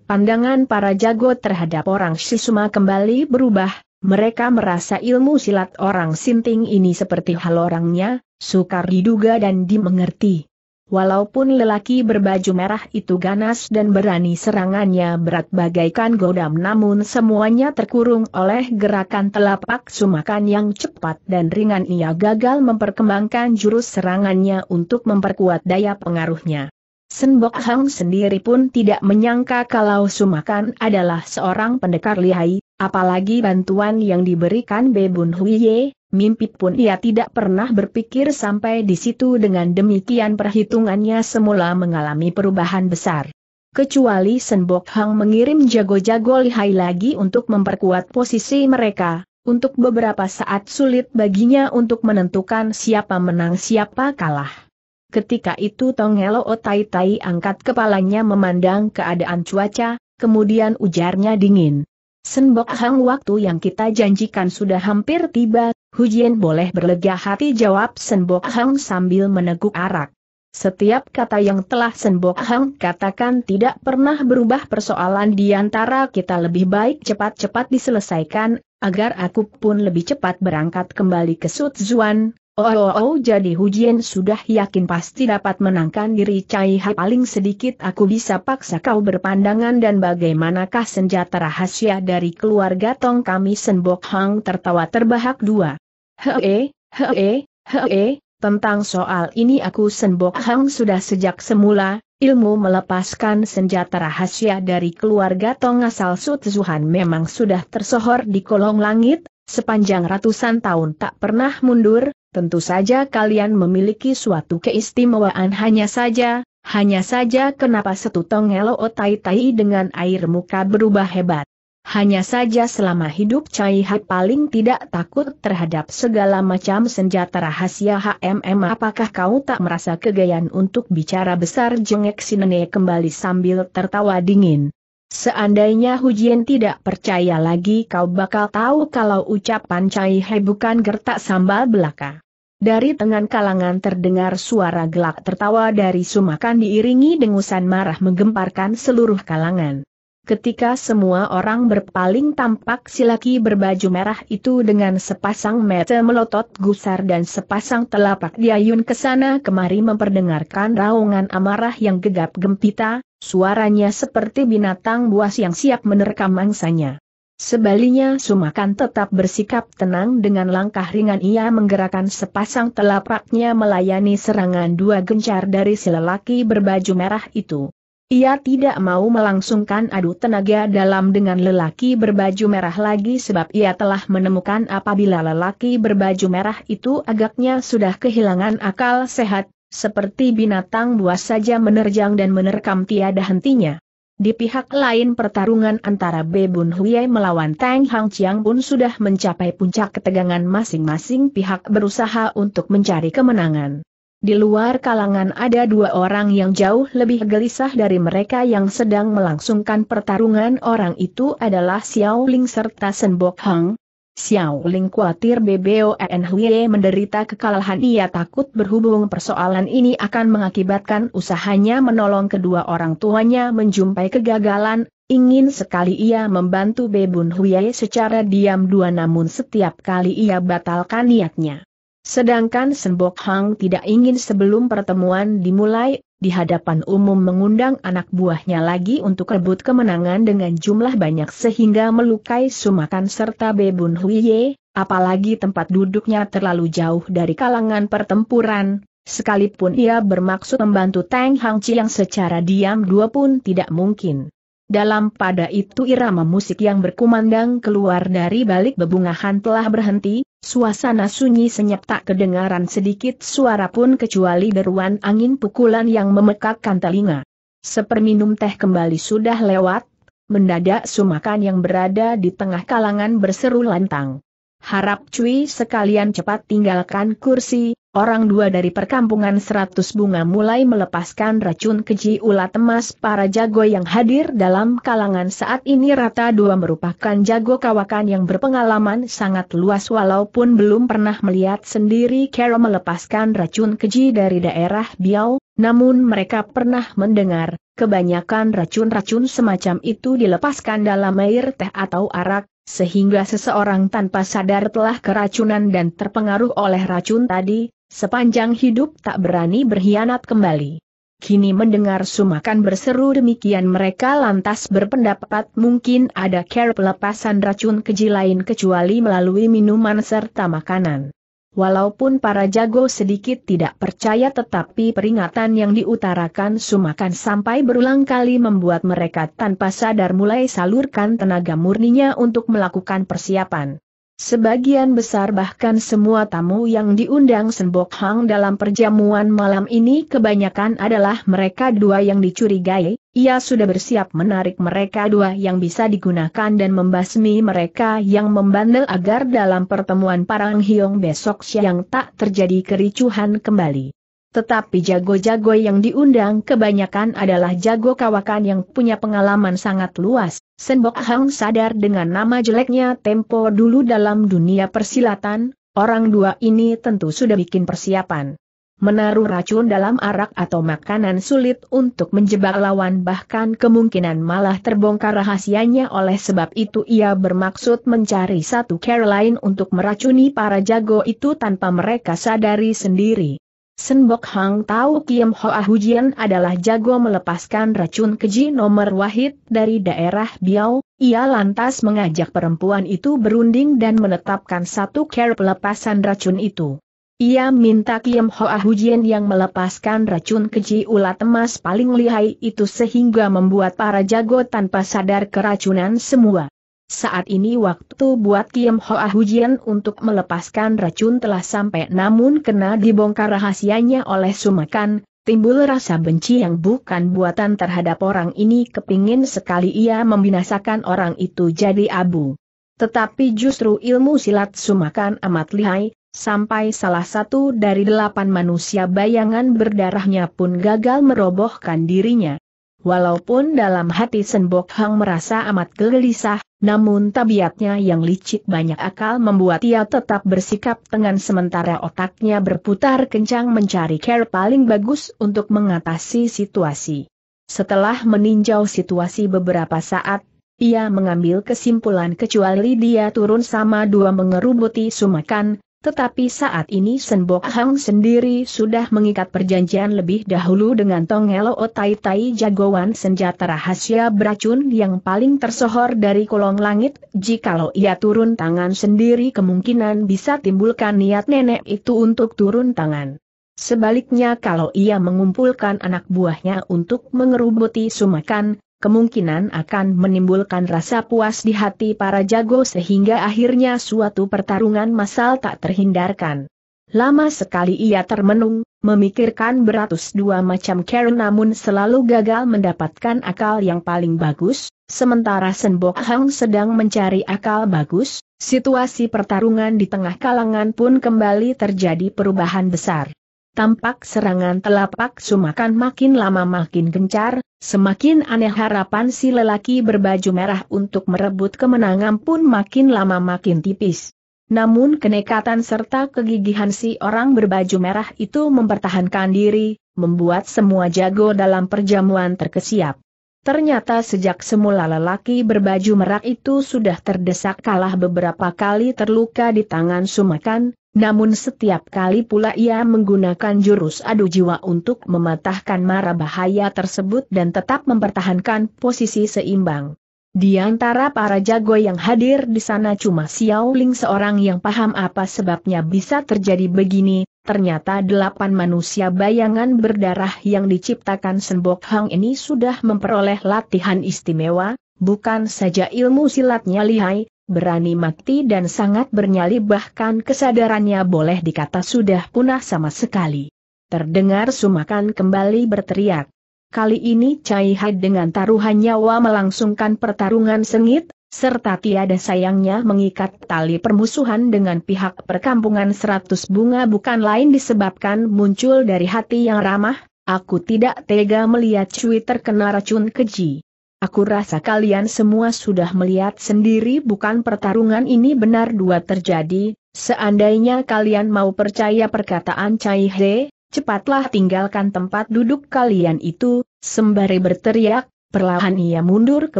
Pandangan para jago terhadap orang Sisuma kembali berubah. Mereka merasa ilmu silat orang Sinting ini seperti hal orangnya, sukar diduga dan dimengerti. Walaupun lelaki berbaju merah itu ganas dan berani, serangannya berat bagaikan godam, namun semuanya terkurung oleh gerakan telapak sumakan yang cepat dan ringan. Ia gagal memperkembangkan jurus serangannya untuk memperkuat daya pengaruhnya. Senbok Hang sendiri pun tidak menyangka kalau Sumakan adalah seorang pendekar lihai, apalagi bantuan yang diberikan Bebun Huiye. Mimpi pun ia tidak pernah berpikir sampai di situ. Dengan demikian perhitungannya semula mengalami perubahan besar. Kecuali Senbok Hang mengirim jago-jago lihai lagi untuk memperkuat posisi mereka, untuk beberapa saat sulit baginya untuk menentukan siapa menang siapa kalah. Ketika itu Tongelo Tai Tai angkat kepalanya memandang keadaan cuaca, kemudian ujarnya dingin. "Senbok Hang, waktu yang kita janjikan sudah hampir tiba." "Hujian boleh berlega hati," jawab Senbok Hang sambil meneguk arak. Setiap kata yang telah Senbok Hang katakan tidak pernah berubah. "Persoalan di antara kita lebih baik cepat-cepat diselesaikan, agar aku pun lebih cepat berangkat kembali ke Suzhuan." Oh, oh, oh, jadi Hujian sudah yakin pasti dapat menangkan diri Cai Ha? "Paling sedikit aku bisa paksa kau berpandangan." "Dan bagaimanakah senjata rahasia dari keluarga Tong kami?" Senbok Hang tertawa terbahak dua. Hee, hee, hee, "Tentang soal ini aku Senbok Hang sudah sejak semula, ilmu melepaskan senjata rahasia dari keluarga Tong asal Suzhuan memang sudah tersohor di kolong langit, sepanjang ratusan tahun tak pernah mundur. Tentu saja kalian memiliki suatu keistimewaan, hanya saja, hanya saja kenapa?" Setu Tongelo Tai Tai dengan air muka berubah hebat. "Hanya saja selama hidup Cai Ha paling tidak takut terhadap segala macam senjata rahasia. Hmm, apakah kau tak merasa kegayaan untuk bicara besar?" jengek si nenek kembali sambil tertawa dingin. "Seandainya Hujian tidak percaya lagi, kau bakal tahu kalau ucapan Cai Ha bukan gertak sambal belaka." Dari tengah kalangan terdengar suara gelak tertawa dari Sumakan diiringi dengusan marah menggemparkan seluruh kalangan. Ketika semua orang berpaling, tampak si laki berbaju merah itu dengan sepasang mata melotot gusar dan sepasang telapak diayun ke sana kemari memperdengarkan raungan amarah yang gegap gempita, suaranya seperti binatang buas yang siap menerkam mangsanya. Sebalinya Sumakan tetap bersikap tenang. Dengan langkah ringan ia menggerakkan sepasang telapaknya melayani serangan dua gencar dari si lelaki berbaju merah itu. Ia tidak mau melangsungkan adu tenaga dalam dengan lelaki berbaju merah lagi, sebab ia telah menemukan apabila lelaki berbaju merah itu agaknya sudah kehilangan akal sehat, seperti binatang buas saja menerjang dan menerkam tiada hentinya. Di pihak lain pertarungan antara Bebun Huiye melawan Tang Hang Chiang pun sudah mencapai puncak ketegangan, masing-masing pihak berusaha untuk mencari kemenangan. Di luar kalangan ada dua orang yang jauh lebih gelisah dari mereka yang sedang melangsungkan pertarungan. Orang itu adalah Xiao Ling serta Senbok Hang. Xiao Ling khawatir Bebun Huiye menderita kekalahan. Ia takut berhubung persoalan ini akan mengakibatkan usahanya menolong kedua orang tuanya menjumpai kegagalan. Ingin sekali ia membantu Bebun Huiye secara diam-diam, namun setiap kali ia batalkan niatnya. Sedangkan Senbok Hang tidak ingin sebelum pertemuan dimulai, di hadapan umum mengundang anak buahnya lagi untuk rebut kemenangan dengan jumlah banyak sehingga melukai Sumakan serta Bebun Huiye, apalagi tempat duduknya terlalu jauh dari kalangan pertempuran. Sekalipun ia bermaksud membantu Tang Hang Chiang secara diam-diam pun tidak mungkin. Dalam pada itu irama musik yang berkumandang keluar dari balik bebungahan telah berhenti. Suasana sunyi senyap, tak kedengaran sedikit suara pun kecuali deruan angin pukulan yang memekakkan telinga. Seperminum teh kembali sudah lewat, mendadak Sumakan yang berada di tengah kalangan berseru lantang. "Harap cuy sekalian cepat tinggalkan kursi, orang dua dari perkampungan Seratus Bunga mulai melepaskan racun keji ulat emas." Para jago yang hadir dalam kalangan saat ini rata dua merupakan jago kawakan yang berpengalaman sangat luas, walaupun belum pernah melihat sendiri cara melepaskan racun keji dari daerah Biau, namun mereka pernah mendengar, kebanyakan racun-racun semacam itu dilepaskan dalam air teh atau arak, sehingga seseorang tanpa sadar telah keracunan dan terpengaruh oleh racun tadi, Sepanjang hidup tak berani berkhianat kembali. Kini mendengar Sumakan berseru demikian mereka lantas berpendapat mungkin ada cara pelepasan racun keji lain kecuali melalui minuman serta makanan. Walaupun para jago sedikit tidak percaya tetapi peringatan yang diutarakan Sumakan sampai berulang kali membuat mereka tanpa sadar mulai salurkan tenaga murninya untuk melakukan persiapan. Sebagian besar bahkan semua tamu yang diundang Sembok Hang dalam perjamuan malam ini kebanyakan adalah mereka dua yang dicurigai, ia sudah bersiap menarik mereka dua yang bisa digunakan dan membasmi mereka yang membandel agar dalam pertemuan Parang Hiong besok siang tak terjadi kericuhan kembali. Tetapi jago-jago yang diundang kebanyakan adalah jago kawakan yang punya pengalaman sangat luas. Sembok Hang sadar dengan nama jeleknya tempo dulu dalam dunia persilatan, orang dua ini tentu sudah bikin persiapan. Menaruh racun dalam arak atau makanan sulit untuk menjebak lawan bahkan kemungkinan malah terbongkar rahasianya oleh sebab itu ia bermaksud mencari satu cara lain untuk meracuni para jago itu tanpa mereka sadari sendiri. Sembok Hang tahu Kiam Hoa Hujian adalah jago melepaskan racun keji nomor wahid dari daerah Biau, ia lantas mengajak perempuan itu berunding dan menetapkan satu cara pelepasan racun itu. Ia minta Kiam Hoa Hujian yang melepaskan racun keji ulat emas paling lihai itu sehingga membuat para jago tanpa sadar keracunan semua. Saat ini waktu buat Kiam Hoa Hujian untuk melepaskan racun telah sampai namun kena dibongkar rahasianya oleh Sumakan, timbul rasa benci yang bukan buatan terhadap orang ini kepingin sekali ia membinasakan orang itu jadi abu. Tetapi justru ilmu silat Sumakan amat lihai, sampai salah satu dari delapan manusia bayangan berdarahnya pun gagal merobohkan dirinya. Walaupun dalam hati Sembok Hang merasa amat gelisah, namun tabiatnya yang licik banyak akal membuat ia tetap bersikap dengan sementara otaknya berputar kencang mencari cara paling bagus untuk mengatasi situasi. Setelah meninjau situasi beberapa saat, ia mengambil kesimpulan kecuali dia turun sama dua mengerubuti Sumakan, tetapi saat ini Sembok Hang sendiri sudah mengikat perjanjian lebih dahulu dengan Tong Elo Tai Tai jagoan senjata rahasia beracun yang paling tersohor dari kolong langit, jikalau ia turun tangan sendiri kemungkinan bisa timbulkan niat nenek itu untuk turun tangan. Sebaliknya kalau ia mengumpulkan anak buahnya untuk mengerubuti Sumakan, kemungkinan akan menimbulkan rasa puas di hati para jago sehingga akhirnya suatu pertarungan massal tak terhindarkan. Lama sekali ia termenung, memikirkan beratus dua macam cara namun selalu gagal mendapatkan akal yang paling bagus, sementara Sembok Hang sedang mencari akal bagus, situasi pertarungan di tengah kalangan pun kembali terjadi perubahan besar. Tampak serangan telapak Sumakan makin lama makin gencar, semakin aneh harapan si lelaki berbaju merah untuk merebut kemenangan pun makin lama makin tipis. Namun kenekatan serta kegigihan si orang berbaju merah itu mempertahankan diri, membuat semua jago dalam perjamuan terkesiap. Ternyata sejak semula lelaki berbaju merah itu sudah terdesak kalah beberapa kali terluka di tangan Sumakan, namun setiap kali pula ia menggunakan jurus adu jiwa untuk mematahkan mara bahaya tersebut dan tetap mempertahankan posisi seimbang. Di antara para jago yang hadir di sana cuma Xiao Ling seorang yang paham apa sebabnya bisa terjadi begini, ternyata delapan manusia bayangan berdarah yang diciptakan Sembok Hang ini sudah memperoleh latihan istimewa, bukan saja ilmu silatnya lihai, berani mati dan sangat bernyali bahkan kesadarannya boleh dikata sudah punah sama sekali. Terdengar Sumakan kembali berteriak. Kali ini Cai Hai dengan taruhan nyawa melangsungkan pertarungan sengit, serta tiada sayangnya mengikat tali permusuhan dengan pihak perkampungan seratus bunga bukan lain disebabkan muncul dari hati yang ramah, aku tidak tega melihat Cui terkena racun keji. Aku rasa kalian semua sudah melihat sendiri bukan pertarungan ini benar dua terjadi, seandainya kalian mau percaya perkataan Cai He, cepatlah tinggalkan tempat duduk kalian itu, sembari berteriak, perlahan ia mundur ke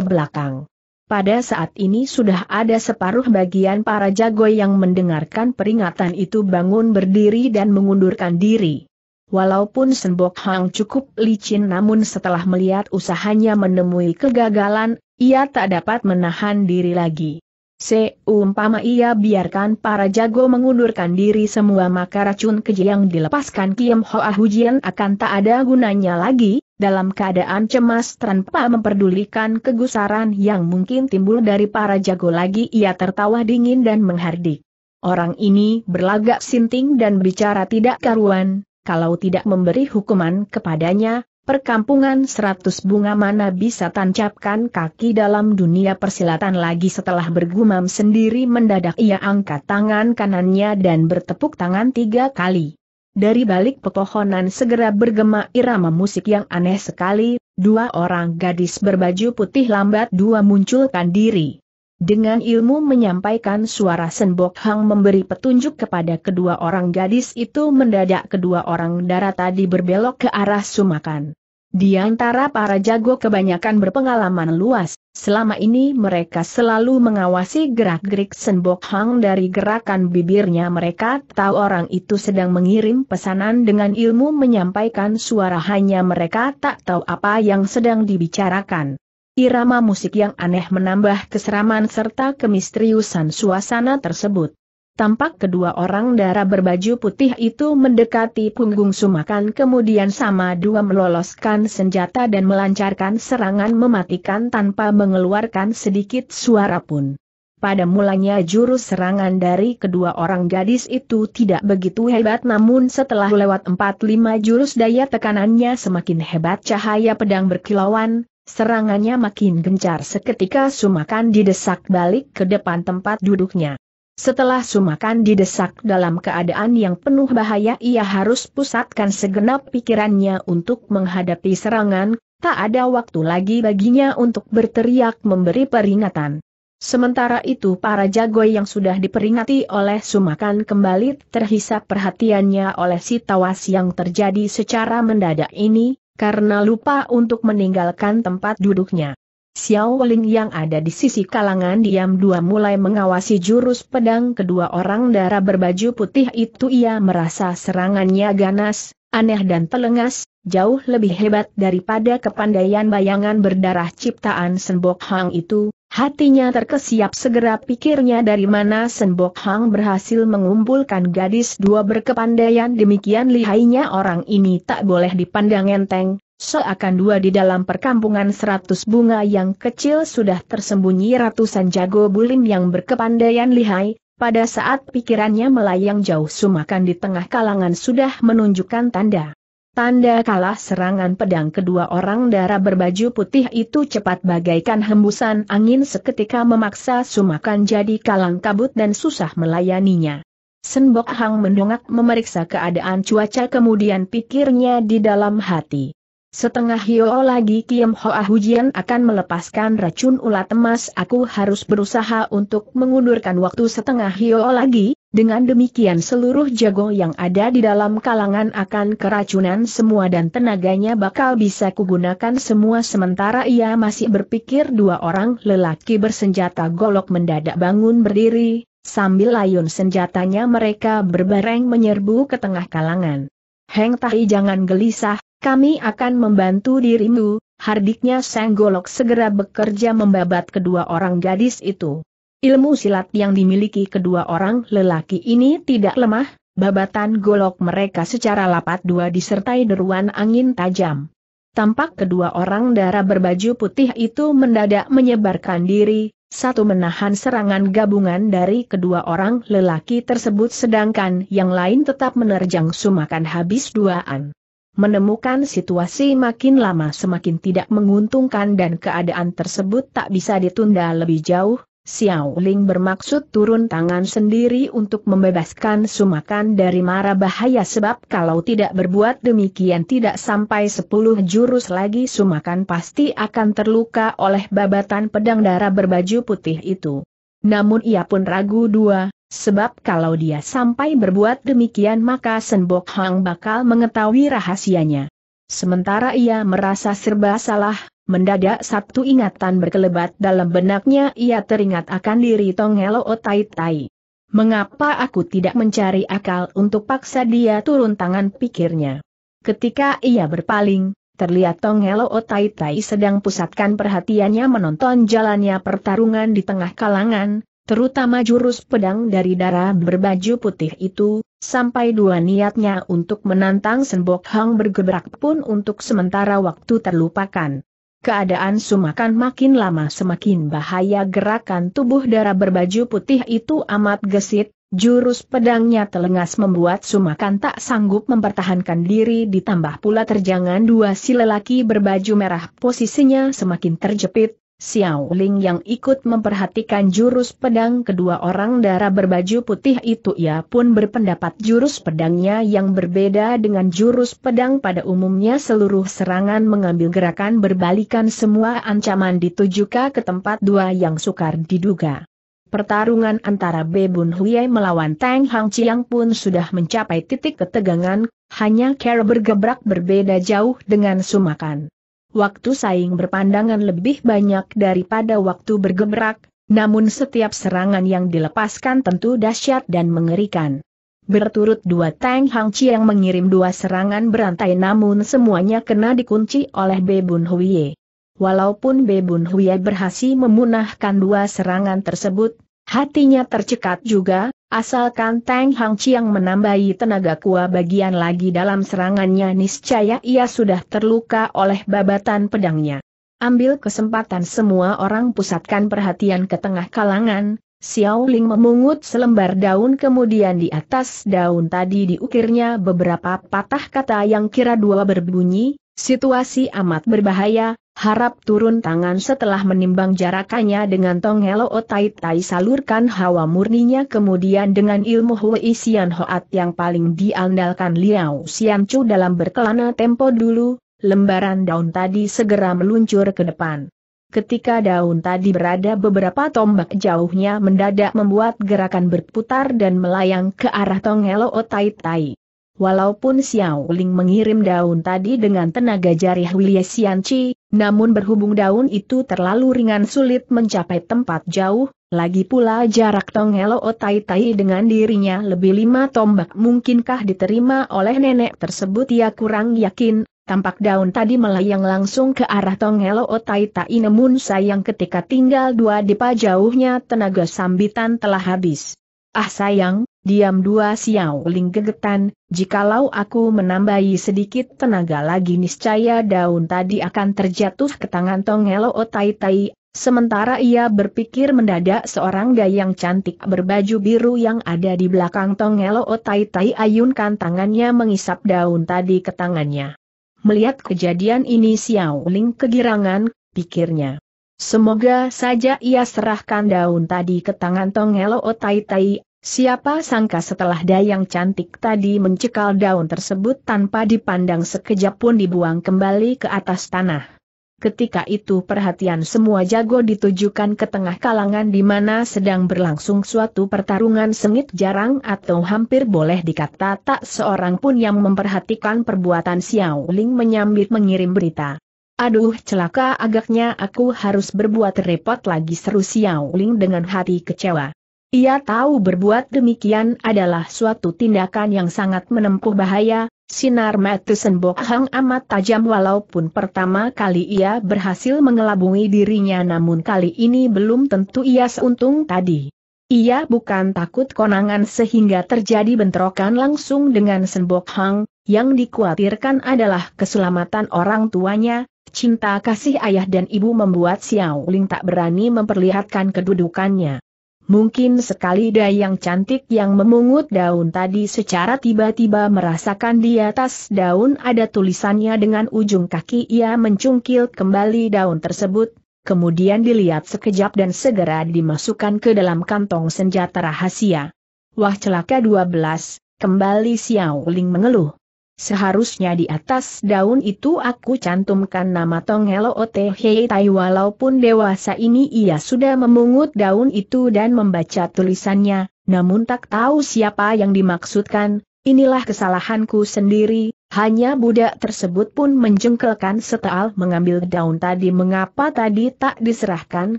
belakang. Pada saat ini sudah ada separuh bagian para jago yang mendengarkan peringatan itu bangun berdiri dan mengundurkan diri. Walaupun Sembok Hang cukup licin, namun setelah melihat usahanya menemui kegagalan, ia tak dapat menahan diri lagi. Seumpama ia biarkan para jago mengundurkan diri semua, maka racun keji yang dilepaskan Kiam Hoa Hujian akan tak ada gunanya lagi. Dalam keadaan cemas tanpa memperdulikan kegusaran yang mungkin timbul dari para jago lagi, ia tertawa dingin dan menghardik. Orang ini berlagak sinting dan bicara tidak karuan, kalau tidak memberi hukuman kepadanya, perkampungan seratus bunga mana bisa tancapkan kaki dalam dunia persilatan lagi. Setelah bergumam sendiri, mendadak ia angkat tangan kanannya dan bertepuk tangan tiga kali. Dari balik pepohonan segera bergema irama musik yang aneh sekali, dua orang gadis berbaju putih lambat dua munculkan diri. Dengan ilmu menyampaikan suara, Sembok Hang memberi petunjuk kepada kedua orang gadis itu. Mendadak kedua orang darah tadi berbelok ke arah sumakan. Di antara para jago kebanyakan berpengalaman luas, selama ini mereka selalu mengawasi gerak-gerik Sembok Hang. Dari gerakan bibirnya mereka tahu orang itu sedang mengirim pesanan dengan ilmu menyampaikan suara, hanya mereka tak tahu apa yang sedang dibicarakan. Irama musik yang aneh menambah keseraman serta kemisteriusan suasana tersebut. Tampak kedua orang darah berbaju putih itu mendekati punggung sumakan, kemudian sama dua meloloskan senjata dan melancarkan serangan mematikan tanpa mengeluarkan sedikit suara pun. Pada mulanya jurus serangan dari kedua orang gadis itu tidak begitu hebat, namun setelah lewat empat lima jurus daya tekanannya semakin hebat. Cahaya pedang berkilauan, serangannya makin gencar. Seketika sumakan didesak balik ke depan tempat duduknya. Setelah sumakan didesak dalam keadaan yang penuh bahaya, ia harus pusatkan segenap pikirannya untuk menghadapi serangan. Tak ada waktu lagi baginya untuk berteriak memberi peringatan. Sementara itu para jago yang sudah diperingati oleh sumakan kembali terhisap perhatiannya oleh si tawas yang terjadi secara mendadak ini, karena lupa untuk meninggalkan tempat duduknya. Xiao Ling yang ada di sisi kalangan diam dua mulai mengawasi jurus pedang kedua orang darah berbaju putih itu. Ia merasa serangannya ganas, aneh dan telengas, jauh lebih hebat daripada kepandaian bayangan berdarah ciptaan Sembok Hang itu. Hatinya terkesiap. Segera pikirnya, dari mana Sembok Hang berhasil mengumpulkan gadis dua berkepandaian demikian lihainya. Orang ini tak boleh dipandang enteng. Seakan dua di dalam perkampungan seratus bunga yang kecil sudah tersembunyi ratusan jago bulim yang berkepandaian lihai. Pada saat pikirannya melayang jauh, sumakan di tengah kalangan sudah menunjukkan tanda. Tanda kalah. Serangan pedang kedua orang darah berbaju putih itu cepat bagaikan hembusan angin, seketika memaksa sumakan jadi kalang kabut dan susah melayaninya. Sembok Hang mendongak memeriksa keadaan cuaca, kemudian pikirnya di dalam hati. Setengah hio lagi Kiam Hoa Hujian akan melepaskan racun ulat emas. Aku harus berusaha untuk mengundurkan waktu setengah hio lagi. Dengan demikian seluruh jago yang ada di dalam kalangan akan keracunan semua dan tenaganya bakal bisa kugunakan semua. Sementara ia masih berpikir, dua orang lelaki bersenjata golok mendadak bangun berdiri. Sambil layun senjatanya mereka berbareng menyerbu ke tengah kalangan. Heng Tai, jangan gelisah, kami akan membantu dirimu, hardiknya sang golok segera bekerja membabat kedua orang gadis itu. Ilmu silat yang dimiliki kedua orang lelaki ini tidak lemah, babatan golok mereka secara lapat dua disertai deruan angin tajam. Tampak kedua orang darah berbaju putih itu mendadak menyebarkan diri, satu menahan serangan gabungan dari kedua orang lelaki tersebut sedangkan yang lain tetap menerjang sumakan habis duaan. Menemukan situasi makin lama semakin tidak menguntungkan dan keadaan tersebut tak bisa ditunda lebih jauh, Xiao Ling bermaksud turun tangan sendiri untuk membebaskan sumakan dari mara bahaya, sebab kalau tidak berbuat demikian tidak sampai sepuluh jurus lagi sumakan pasti akan terluka oleh babatan pedang darah berbaju putih itu. Namun ia pun ragu dua. Sebab kalau dia sampai berbuat demikian maka Sembok Hang bakal mengetahui rahasianya. Sementara ia merasa serba salah, Mendadak satu ingatan berkelebat dalam benaknya, ia teringat akan diri Tong Helo Tai Tai. Mengapa aku tidak mencari akal untuk paksa dia turun tangan, pikirnya. Ketika ia berpaling, terlihat Tong Helo Tai Tai sedang pusatkan perhatiannya menonton jalannya pertarungan di tengah kalangan, terutama jurus pedang dari darah berbaju putih itu, sampai dua niatnya untuk menantang Senbok Hang bergebrak pun untuk sementara waktu terlupakan. Keadaan Sumakan makin lama semakin bahaya. Gerakan tubuh darah berbaju putih itu amat gesit, jurus pedangnya telengas membuat Sumakan tak sanggup mempertahankan diri, ditambah pula terjangan dua si lelaki berbaju merah, posisinya semakin terjepit. Xiao Ling yang ikut memperhatikan jurus pedang kedua orang darah berbaju putih itu, ia pun berpendapat jurus pedangnya yang berbeda dengan jurus pedang pada umumnya. Seluruh serangan mengambil gerakan berbalikan, semua ancaman ditujukan ke tempat dua yang sukar diduga. Pertarungan antara Be Bun Huye melawan Tang Hang Chiang pun sudah mencapai titik ketegangan, hanya cara bergebrak berbeda jauh dengan Sumakan. Waktu saing berpandangan lebih banyak daripada waktu bergebrak, namun setiap serangan yang dilepaskan tentu dahsyat dan mengerikan. Berturut dua Tang Hang Chiang mengirim dua serangan berantai, namun semuanya kena dikunci oleh Be Bun Huye. Walaupun Be Bun Huye berhasil memunahkan dua serangan tersebut, hatinya tercekat juga, asalkan Tang Hang Chiang menambahi tenaga kuat bagian lagi dalam serangannya, niscaya ia sudah terluka oleh babatan pedangnya. Ambil kesempatan, semua orang pusatkan perhatian ke tengah kalangan. Xiao Ling memungut selembar daun, kemudian di atas daun tadi diukirnya beberapa patah kata yang kira dua berbunyi, situasi amat berbahaya. Harap turun tangan. Setelah menimbang jarakannya dengan Tong Helo Tai Tai, salurkan hawa murninya, kemudian dengan ilmu Hui Xian Hoat yang paling diandalkan Liao Xian Chu dalam berkelana tempo dulu, lembaran daun tadi segera meluncur ke depan. Ketika daun tadi berada beberapa tombak jauhnya, mendadak membuat gerakan berputar dan melayang ke arah Tong Helo Tai Tai. Walaupun Xiao Ling mengirim daun tadi dengan tenaga jari Hui Xian Chi, namun berhubung daun itu terlalu ringan, sulit mencapai tempat jauh. Lagi pula jarak Tong Helo Tai Tai dengan dirinya lebih lima tombak. Mungkinkah diterima oleh nenek tersebut? Ia kurang yakin. Tampak daun tadi melayang langsung ke arah Tong Helo Tai Tai, namun sayang ketika tinggal dua depa jauhnya, tenaga sambitan telah habis. Ah sayang. Diam dua, Xiao Ling gegetan, jikalau aku menambahi sedikit tenaga lagi, niscaya daun tadi akan terjatuh ke tangan Tong Helo Tai Tai. Sementara ia berpikir, mendadak seorang dayang cantik berbaju biru yang ada di belakang Tong Helo Tai Tai ayunkan tangannya mengisap daun tadi ke tangannya. Melihat kejadian ini, Xiao Ling kegirangan, pikirnya. Semoga saja ia serahkan daun tadi ke tangan Tong Helo Tai Tai. Siapa sangka setelah dayang cantik tadi mencekal daun tersebut tanpa dipandang sekejap pun, dibuang kembali ke atas tanah. Ketika itu perhatian semua jago ditujukan ke tengah kalangan di mana sedang berlangsung suatu pertarungan sengit. Jarang atau hampir boleh dikata tak seorang pun yang memperhatikan perbuatan Xiao Ling menyambit mengirim berita. Aduh celaka, agaknya aku harus berbuat repot lagi, seru Xiao Ling dengan hati kecewa. Ia tahu berbuat demikian adalah suatu tindakan yang sangat menempuh bahaya. Sinar mata Senbok Hang amat tajam. Walaupun pertama kali ia berhasil mengelabungi dirinya, namun kali ini belum tentu ia seuntung tadi. Ia bukan takut konangan sehingga terjadi bentrokan langsung dengan Senbok Hang. Yang dikhawatirkan adalah keselamatan orang tuanya. Cinta kasih ayah dan ibu membuat Xiao Ling tak berani memperlihatkan kedudukannya. Mungkin sekali dayang cantik yang memungut daun tadi secara tiba-tiba merasakan di atas daun ada tulisannya. Dengan ujung kaki ia mencungkil kembali daun tersebut, kemudian dilihat sekejap dan segera dimasukkan ke dalam kantong senjata rahasia. Wah celaka dua belas, kembali Xiao Ling mengeluh. Seharusnya di atas daun itu aku cantumkan nama Tong Helo Tai Tai. Walaupun dewasa ini ia sudah memungut daun itu dan membaca tulisannya, namun tak tahu siapa yang dimaksudkan. Inilah kesalahanku sendiri, Hanya budak tersebut pun menjengkelkan setelah mengambil daun tadi. Mengapa tadi tak diserahkan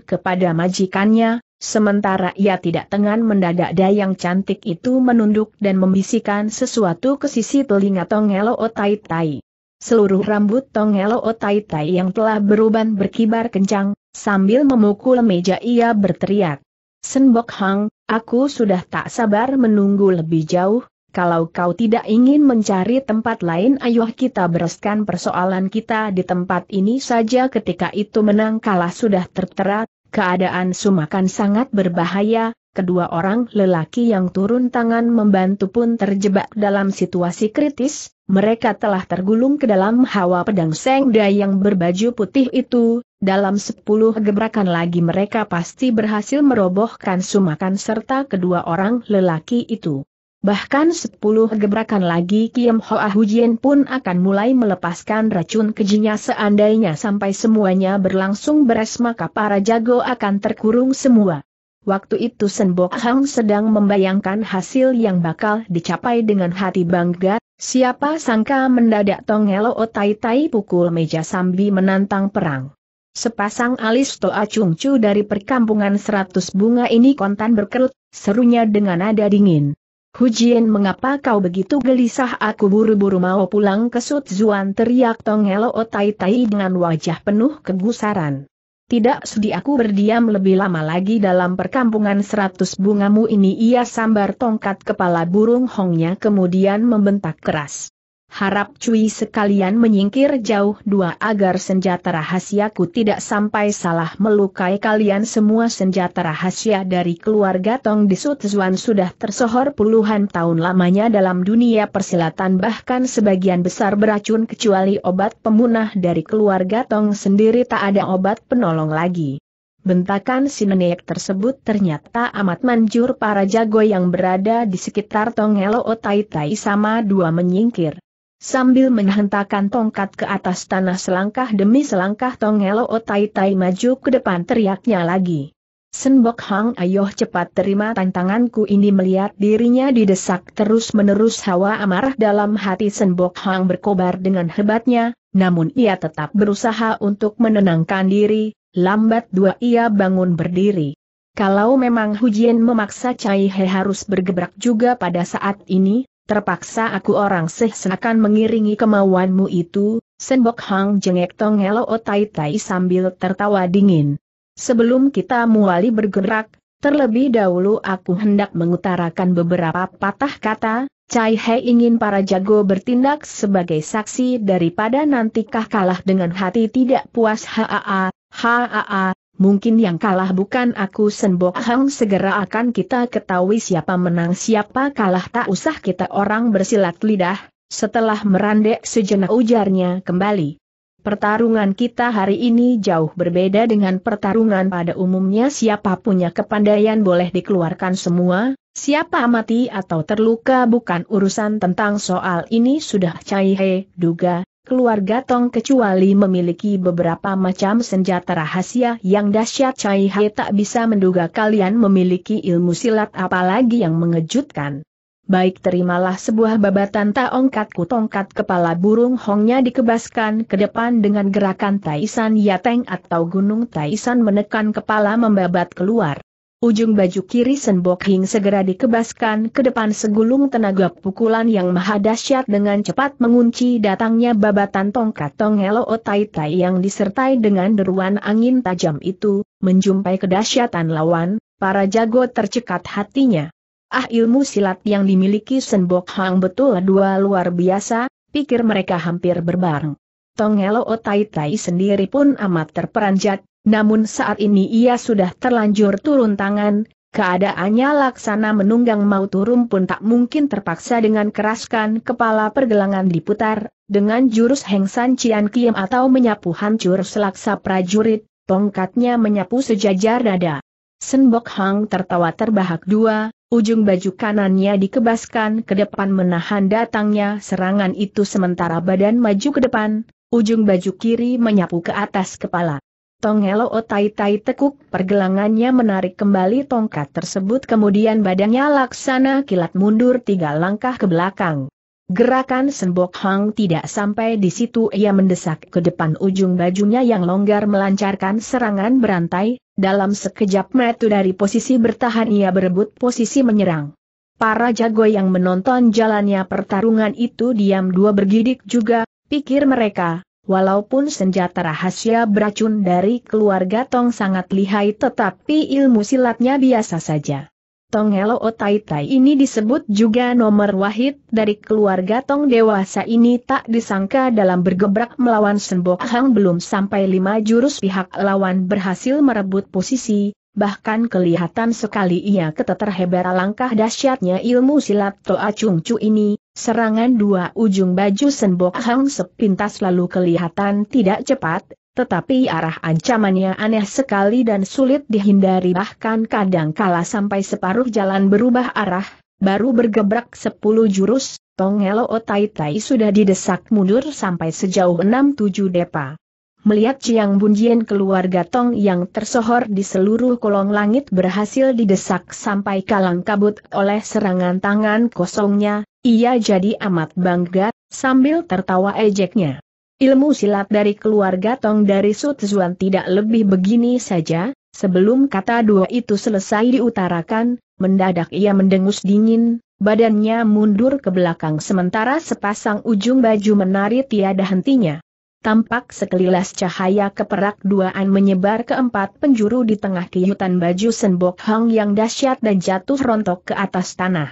kepada majikannya, sementara ia tidak tengan? Mendadak dayang cantik itu menunduk dan membisikkan sesuatu ke sisi telinga Tongelo Tai Tai. Seluruh rambut Tongelo Tai Tai yang telah beruban berkibar kencang, sambil memukul meja ia berteriak, "Senbok Hang, aku sudah tak sabar menunggu lebih jauh. Kalau kau tidak ingin mencari tempat lain, ayo kita bereskan persoalan kita di tempat ini saja." Ketika itu menang kalah sudah tertera, keadaan Sumakan sangat berbahaya, kedua orang lelaki yang turun tangan membantu pun terjebak dalam situasi kritis, mereka telah tergulung ke dalam hawa pedang Seng Dai yang berbaju putih itu. Dalam sepuluh gebrakan lagi mereka pasti berhasil merobohkan Sumakan serta kedua orang lelaki itu. Bahkan sepuluh gebrakan lagi Kiam Hoa Hujien pun akan mulai melepaskan racun kejinya. Seandainya sampai semuanya berlangsung beres, maka para jago akan terkurung semua. Waktu itu Senbok Hang sedang membayangkan hasil yang bakal dicapai dengan hati bangga. Siapa sangka mendadak Tongelo Tai Tai pukul meja sambil menantang perang. Sepasang alis Toa Chung Chu dari perkampungan seratus bunga ini kontan berkerut, serunya dengan nada dingin, "Hujien, mengapa kau begitu gelisah? Aku buru-buru mau pulang ke Sutzuan," teriak Tongelo Tai Tai dengan wajah penuh kegusaran. "Tidak sudi aku berdiam lebih lama lagi dalam perkampungan seratus bungamu ini." Ia sambar tongkat kepala burung hongnya kemudian membentak keras, "Harap cuy sekalian menyingkir jauh dua agar senjata rahasiaku tidak sampai salah melukai kalian semua." Senjata rahasia dari keluarga Tong di Sutzuan sudah tersohor puluhan tahun lamanya dalam dunia persilatan, bahkan sebagian besar beracun kecuali obat pemunah dari keluarga Tong sendiri tak ada obat penolong lagi. Bentakan si nenek tersebut ternyata amat manjur. Para jago yang berada di sekitar Tongelo Tai Tai sama dua menyingkir. Sambil menghentakkan tongkat ke atas tanah selangkah demi selangkah Tongelo Tai Tai maju ke depan, teriaknya lagi, "Senbok Hang, ayo cepat terima tantanganku ini." Melihat dirinya didesak terus-menerus, hawa amarah dalam hati Senbok Hang berkobar dengan hebatnya, namun ia tetap berusaha untuk menenangkan diri. Lambat dua ia bangun berdiri. Kalau memang Hujien memaksa, Cai He harus bergebrak juga pada saat ini. "Terpaksa aku orang sehsen akan mengiringi kemauanmu itu, Senbok Hang," jengek Tongelo Tai Tai sambil tertawa dingin. "Sebelum kita mulai bergerak, terlebih dahulu aku hendak mengutarakan beberapa patah kata. Cai He ingin para jago bertindak sebagai saksi daripada nantikah kalah dengan hati tidak puas." "Haa, haa, mungkin yang kalah bukan aku Senbok Hang. Segera akan kita ketahui siapa menang siapa kalah. Tak usah kita orang bersilat lidah." Setelah merandek sejenak ujarnya kembali, "Pertarungan kita hari ini jauh berbeda dengan pertarungan pada umumnya. Siapa punya kepandaian boleh dikeluarkan semua, siapa mati atau terluka bukan urusan. Tentang soal ini sudah Cai He duga, keluarga Tong kecuali memiliki beberapa macam senjata rahasia yang dahsyat, Cai He tak bisa menduga kalian memiliki ilmu silat apalagi yang mengejutkan. Baik, terimalah sebuah babatan taongkatku." Tongkat kepala burung hongnya dikebaskan ke depan dengan gerakan Taisan Yateng atau Gunung Taisan, menekan kepala membabat keluar. Ujung baju kiri Senbok Hang segera dikebaskan ke depan, segulung tenaga pukulan yang maha dahsyat dengan cepat mengunci datangnya babatan tongkat Tongelo Tai Tai yang disertai dengan deruan angin tajam itu. Menjumpai kedahsyatan lawan, para jago tercekat hatinya. "Ah, ilmu silat yang dimiliki Senbok Hang betul dua luar biasa," pikir mereka hampir berbareng. Tongelo Tai Tai sendiri pun amat terperanjat. Namun saat ini ia sudah terlanjur turun tangan, keadaannya laksana menunggang mau turun pun tak mungkin. Terpaksa dengan keraskan kepala pergelangan diputar, dengan jurus Heng San Cian Kiam atau menyapu hancur selaksa prajurit, tongkatnya menyapu sejajar dada. Senbok Hang tertawa terbahak dua, ujung baju kanannya dikebaskan ke depan menahan datangnya serangan itu, sementara badan maju ke depan, ujung baju kiri menyapu ke atas kepala. Tongelo Tai Tai tekuk pergelangannya menarik kembali tongkat tersebut, kemudian badannya laksana kilat mundur tiga langkah ke belakang. Gerakan Sembok Hang tidak sampai di situ, ia mendesak ke depan, ujung bajunya yang longgar melancarkan serangan berantai, dalam sekejap mata dari posisi bertahan ia berebut posisi menyerang. Para jago yang menonton jalannya pertarungan itu diam dua bergidik juga, pikir mereka, walaupun senjata rahasia beracun dari keluarga Tong sangat lihai tetapi ilmu silatnya biasa saja. Tong Helo Tai Tai ini disebut juga nomor wahid dari keluarga Tong dewasa ini tak disangka dalam bergebrak melawan Sembok Hang belum sampai lima jurus pihak lawan berhasil merebut posisi, bahkan kelihatan sekali ia keterhebat alangkah dahsyatnya ilmu silat Toa Chung Chu ini, serangan dua ujung baju Sembok Hang sepintas lalu kelihatan tidak cepat, tetapi arah ancamannya aneh sekali dan sulit dihindari, bahkan kadang kala sampai separuh jalan berubah arah, baru bergebrak sepuluh jurus, Tong Helo Tai Tai sudah didesak mundur sampai sejauh enam tujuh depa. Melihat Chiang Bun Jien keluarga Tong yang tersohor di seluruh kolong langit berhasil didesak sampai kalang kabut oleh serangan tangan kosongnya, ia jadi amat bangga, sambil tertawa ejeknya. Ilmu silat dari keluarga Tong dari Sutzuan tidak lebih begini saja. Sebelum kata dua itu selesai diutarakan, mendadak ia mendengus dingin, badannya mundur ke belakang sementara sepasang ujung baju menari tiada hentinya. Tampak sekilas cahaya keperak duaan menyebar ke empat penjuru di tengah kiyutan baju Sembok Hang yang dahsyat dan jatuh rontok ke atas tanah.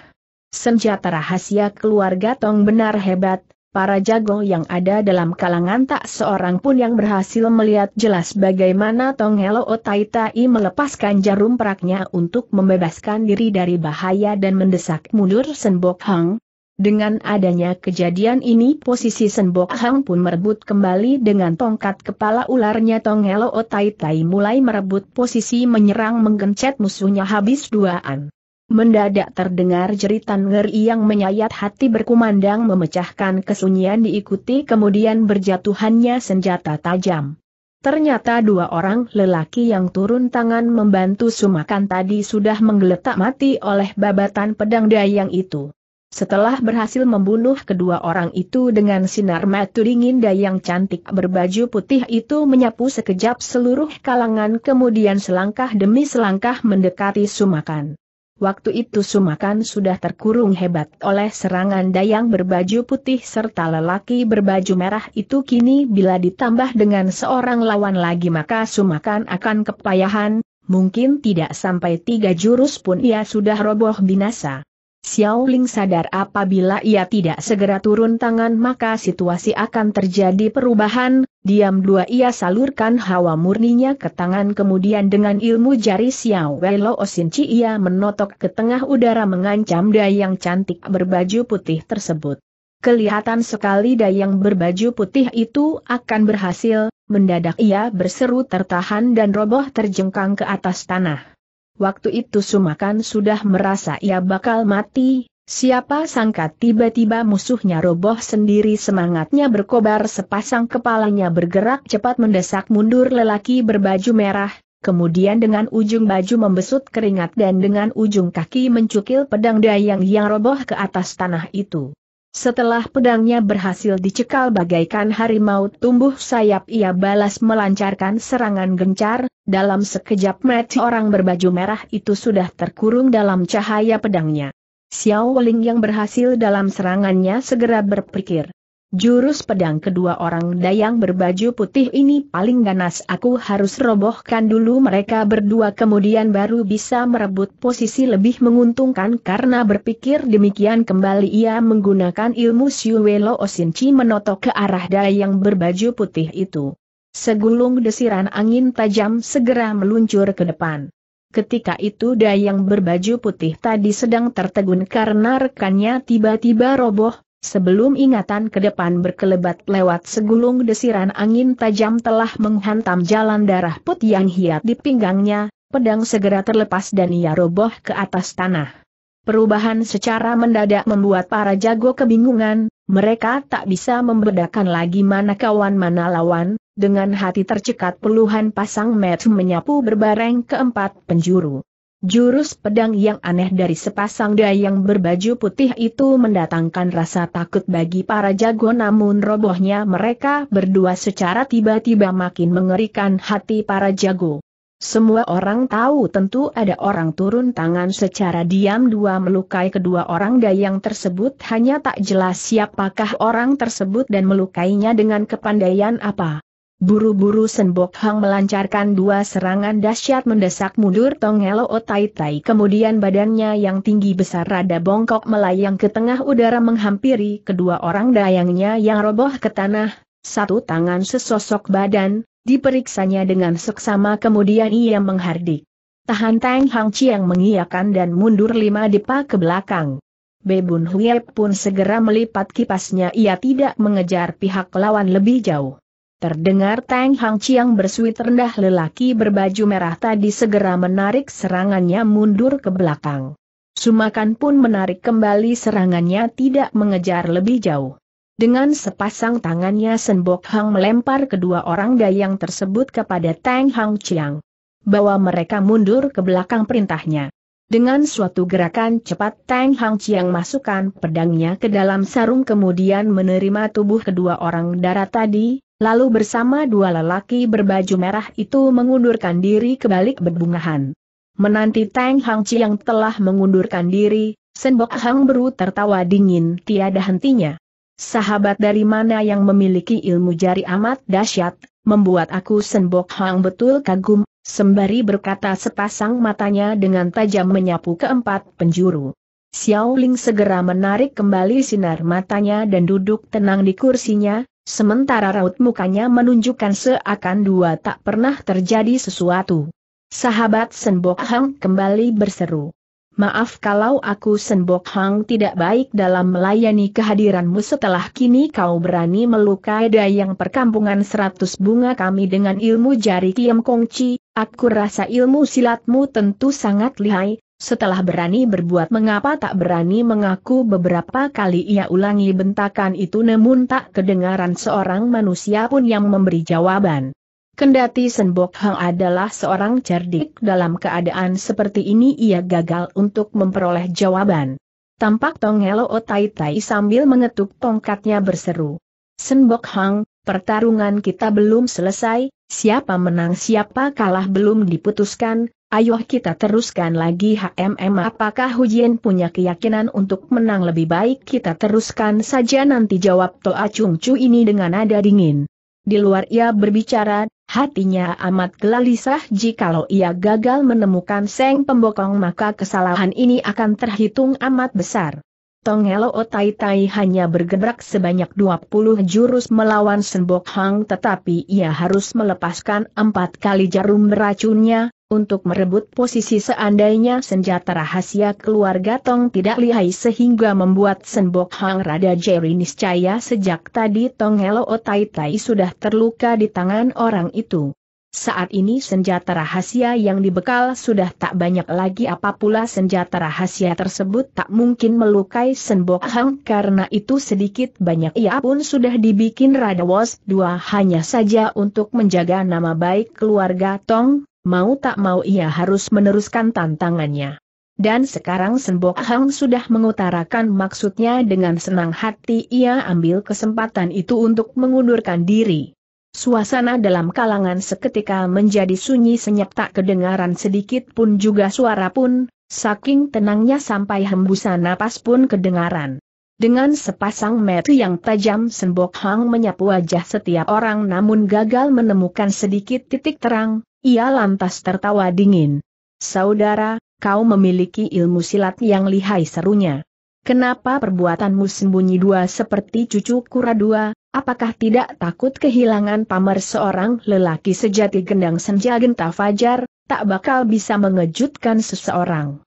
Senjata rahasia keluarga Tong benar hebat. Para jago yang ada dalam kalangan tak seorang pun yang berhasil melihat jelas bagaimana Tong Helo Tai Tai melepaskan jarum peraknya untuk membebaskan diri dari bahaya dan mendesak mundur Sembok Hang. Dengan adanya kejadian ini posisi Sembok Hang pun merebut kembali dengan tongkat kepala ularnya. Tong Helo Tai Tai mulai merebut posisi menyerang menggencet musuhnya habis duaan. Mendadak terdengar jeritan ngeri yang menyayat hati berkumandang memecahkan kesunyian, diikuti kemudian berjatuhannya senjata tajam. Ternyata dua orang lelaki yang turun tangan membantu Sumakan tadi sudah menggeletak mati oleh babatan pedang dayang itu. Setelah berhasil membunuh kedua orang itu dengan sinar mata dingin, dayang cantik berbaju putih itu menyapu sekejap seluruh kalangan kemudian selangkah demi selangkah mendekati Sumakan. Waktu itu Sumakan sudah terkurung hebat oleh serangan dayang berbaju putih serta lelaki berbaju merah itu, kini bila ditambah dengan seorang lawan lagi maka Sumakan akan kepayahan, mungkin tidak sampai tiga jurus pun ia sudah roboh binasa. Xiao Ling sadar apabila ia tidak segera turun tangan maka situasi akan terjadi perubahan, diam dua ia salurkan hawa murninya ke tangan kemudian dengan ilmu jari Xiao Wei Lo Sin Chi ia menotok ke tengah udara mengancam dayang cantik berbaju putih tersebut. Kelihatan sekali dayang berbaju putih itu akan berhasil, mendadak ia berseru tertahan dan roboh terjengkang ke atas tanah. Waktu itu Sumakan sudah merasa ia bakal mati, siapa sangka tiba-tiba musuhnya roboh sendiri, semangatnya berkobar, sepasang kepalanya bergerak cepat mendesak mundur lelaki berbaju merah, kemudian dengan ujung baju membesut keringat dan dengan ujung kaki mencukil pedang dayang yang roboh ke atas tanah itu. Setelah pedangnya berhasil dicekal bagaikan harimau tumbuh sayap, ia balas melancarkan serangan gencar, dalam sekejap mata orang berbaju merah itu sudah terkurung dalam cahaya pedangnya. Xiao Ling yang berhasil dalam serangannya segera berpikir, jurus pedang kedua orang dayang berbaju putih ini paling ganas, aku harus robohkan dulu mereka berdua kemudian baru bisa merebut posisi lebih menguntungkan. Karena berpikir demikian kembali ia menggunakan ilmu Siu Wei Lo Sin Chi menotok ke arah dayang berbaju putih itu. Segulung desiran angin tajam segera meluncur ke depan. Ketika itu dayang berbaju putih tadi sedang tertegun karena rekannya tiba-tiba roboh. Sebelum ingatan ke depan berkelebat lewat, segulung desiran angin tajam telah menghantam jalan darah putih yang hiat di pinggangnya, pedang segera terlepas dan ia roboh ke atas tanah. Perubahan secara mendadak membuat para jago kebingungan, mereka tak bisa membedakan lagi mana kawan mana lawan, dengan hati tercekat puluhan pasang mata menyapu berbareng ke empat penjuru. Jurus pedang yang aneh dari sepasang dayang berbaju putih itu mendatangkan rasa takut bagi para jago, namun robohnya mereka berdua secara tiba-tiba makin mengerikan hati para jago. Semua orang tahu tentu ada orang turun tangan secara diam dua melukai kedua orang dayang tersebut, hanya tak jelas siapakah orang tersebut dan melukainya dengan kepandaian apa. Buru-buru Senbok Hang melancarkan dua serangan dahsyat mendesak mundur Tong Helo Tai Tai, kemudian badannya yang tinggi besar rada bongkok melayang ke tengah udara menghampiri kedua orang dayangnya yang roboh ke tanah. Satu tangan sesosok badan, diperiksanya dengan seksama kemudian ia menghardik. Tahan Tang Hang Chiang mengiyakan dan mundur lima depa ke belakang. Bebun Huyep pun segera melipat kipasnya, ia tidak mengejar pihak lawan lebih jauh. Terdengar Tang Hang Chiang bersuit rendah, lelaki berbaju merah tadi segera menarik serangannya mundur ke belakang. Sumakan pun menarik kembali serangannya tidak mengejar lebih jauh. Dengan sepasang tangannya Senbok Hang melempar kedua orang dayang tersebut kepada Tang Hang Chiang. Bawa mereka mundur ke belakang perintahnya. Dengan suatu gerakan cepat Tang Hang Chiang masukkan pedangnya ke dalam sarung kemudian menerima tubuh kedua orang darah tadi, lalu bersama dua lelaki berbaju merah itu mengundurkan diri ke balik bebungahan. Menanti Tang Hang Chiang telah mengundurkan diri, Senbok Hang Beru tertawa dingin tiada hentinya. Sahabat dari mana yang memiliki ilmu jari amat dahsyat, membuat aku Senbok Hang betul kagum. Sembari berkata sepasang matanya dengan tajam menyapu keempat penjuru. Xiao Ling segera menarik kembali sinar matanya dan duduk tenang di kursinya, sementara raut mukanya menunjukkan seakan dua tak pernah terjadi sesuatu. Sahabat Senbok Hang kembali berseru. Maaf kalau aku Senbok Hang tidak baik dalam melayani kehadiranmu, setelah kini kau berani melukai dayang perkampungan seratus bunga kami dengan ilmu jari Kiam Kongci. Aku rasa ilmu silatmu tentu sangat lihai, setelah berani berbuat mengapa tak berani mengaku? Beberapa kali ia ulangi bentakan itu namun tak kedengaran seorang manusia pun yang memberi jawaban. Kendati Senbok Hang adalah seorang cerdik, dalam keadaan seperti ini ia gagal untuk memperoleh jawaban. Tampak Tong Helo Tai Tai sambil mengetuk tongkatnya berseru. Senbok Hang, pertarungan kita belum selesai, siapa menang siapa kalah belum diputuskan, ayo kita teruskan lagi. Hmm apakah Hujian punya keyakinan untuk menang? Lebih baik kita teruskan saja nanti, jawab Toa Chung Chu ini dengan nada dingin. Di luar ia berbicara, hatinya amat gelisah jikalau ia gagal menemukan Seng Pembokong maka kesalahan ini akan terhitung amat besar. Tong Helo Tai Tai hanya bergerak sebanyak dua puluh jurus melawan Senbok Hang, tetapi ia harus melepaskan empat kali jarum beracunnya, untuk merebut posisi. Seandainya senjata rahasia keluarga Tong tidak lihai sehingga membuat Senbok Hang rada jeri niscaya sejak tadi Tong Helo Tai Tai sudah terluka di tangan orang itu. Saat ini senjata rahasia yang dibekal sudah tak banyak lagi, apapula senjata rahasia tersebut tak mungkin melukai Senbok Hang, karena itu sedikit banyak ia pun sudah dibikin rada was dua. Hanya saja untuk menjaga nama baik keluarga Tong, mau tak mau ia harus meneruskan tantangannya. Dan sekarang Senbok Hang sudah mengutarakan maksudnya dengan senang hati, ia ambil kesempatan itu untuk mengundurkan diri. Suasana dalam kalangan seketika menjadi sunyi senyap, tak kedengaran sedikit pun juga suara pun, saking tenangnya sampai hembusan napas pun kedengaran. Dengan sepasang mata yang tajam Senbok Hang menyapu wajah setiap orang namun gagal menemukan sedikit titik terang, ia lantas tertawa dingin. Saudara, kau memiliki ilmu silat yang lihai, serunya. Kenapa perbuatanmu sembunyi dua seperti cucu kura dua? Apakah tidak takut kehilangan pamer? Seorang lelaki sejati gendang senja genta fajar, tak bakal bisa mengejutkan seseorang.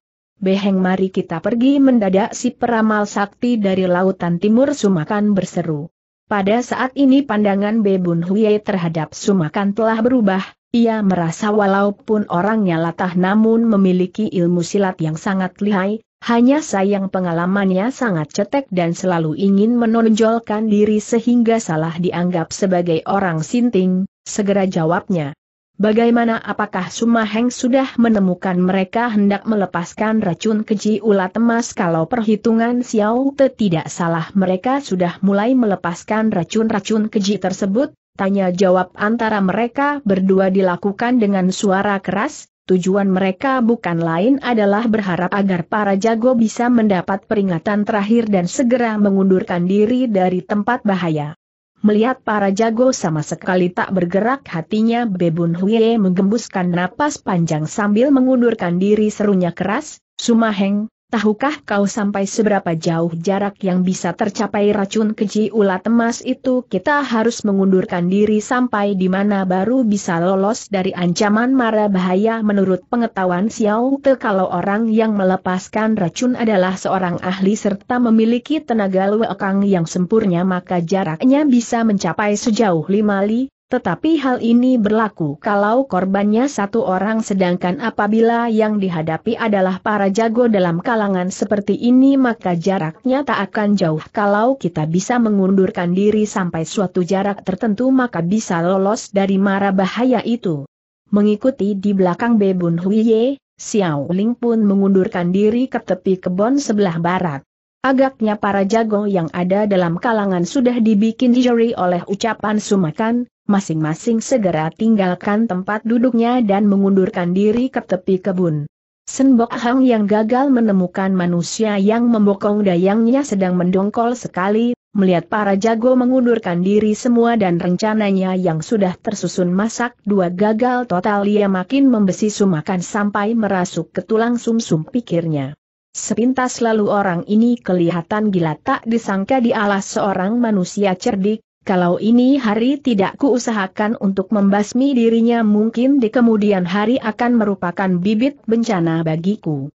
Beheng, mari kita pergi. Mendadak si peramal sakti dari lautan timur Sumakan berseru. Pada saat ini pandangan Bebun Huye terhadap Sumakan telah berubah, ia merasa walaupun orangnya latah namun memiliki ilmu silat yang sangat lihai. Hanya sayang pengalamannya sangat cetek dan selalu ingin menonjolkan diri sehingga salah dianggap sebagai orang sinting, segera jawabnya. Bagaimana, apakah Sumaheng sudah menemukan mereka hendak melepaskan racun keji ulat emas? Kalau perhitungan Xiao Te tidak salah, mereka sudah mulai melepaskan racun-racun keji tersebut. Tanya jawab antara mereka berdua dilakukan dengan suara keras. Tujuan mereka bukan lain adalah berharap agar para jago bisa mendapat peringatan terakhir dan segera mengundurkan diri dari tempat bahaya. Melihat para jago sama sekali tak bergerak, hatinya Be Bun Hwie menggembuskan napas panjang sambil mengundurkan diri. Serunya keras, "Sumaheng, tahukah kau sampai seberapa jauh jarak yang bisa tercapai racun keji ulat emas itu? Kita harus mengundurkan diri sampai di mana baru bisa lolos dari ancaman mara bahaya." Menurut pengetahuan Xiao Te, kalau orang yang melepaskan racun adalah seorang ahli serta memiliki tenaga luekang yang sempurna, maka jaraknya bisa mencapai sejauh lima li. Tetapi hal ini berlaku kalau korbannya satu orang, sedangkan apabila yang dihadapi adalah para jago dalam kalangan seperti ini, maka jaraknya tak akan jauh. Kalau kita bisa mengundurkan diri sampai suatu jarak tertentu, maka bisa lolos dari mara bahaya itu. Mengikuti di belakang Be Bun Hwie, Xiao Ling pun mengundurkan diri ke tepi kebun sebelah barat. Agaknya para jago yang ada dalam kalangan sudah dibikin jeri oleh ucapan Sumakan, masing-masing segera tinggalkan tempat duduknya dan mengundurkan diri ke tepi kebun. Senbok Hang yang gagal menemukan manusia yang membokong dayangnya sedang mendongkol sekali, melihat para jago mengundurkan diri semua dan rencananya yang sudah tersusun masak dua gagal total, ia makin membesi Sumakan sampai merasuk ke tulang sumsum, pikirnya. Sepintas lalu orang ini kelihatan gila, tak disangka dialah seorang manusia cerdik. Kalau ini hari tidak kuusahakan untuk membasmi dirinya, mungkin di kemudian hari akan merupakan bibit bencana bagiku.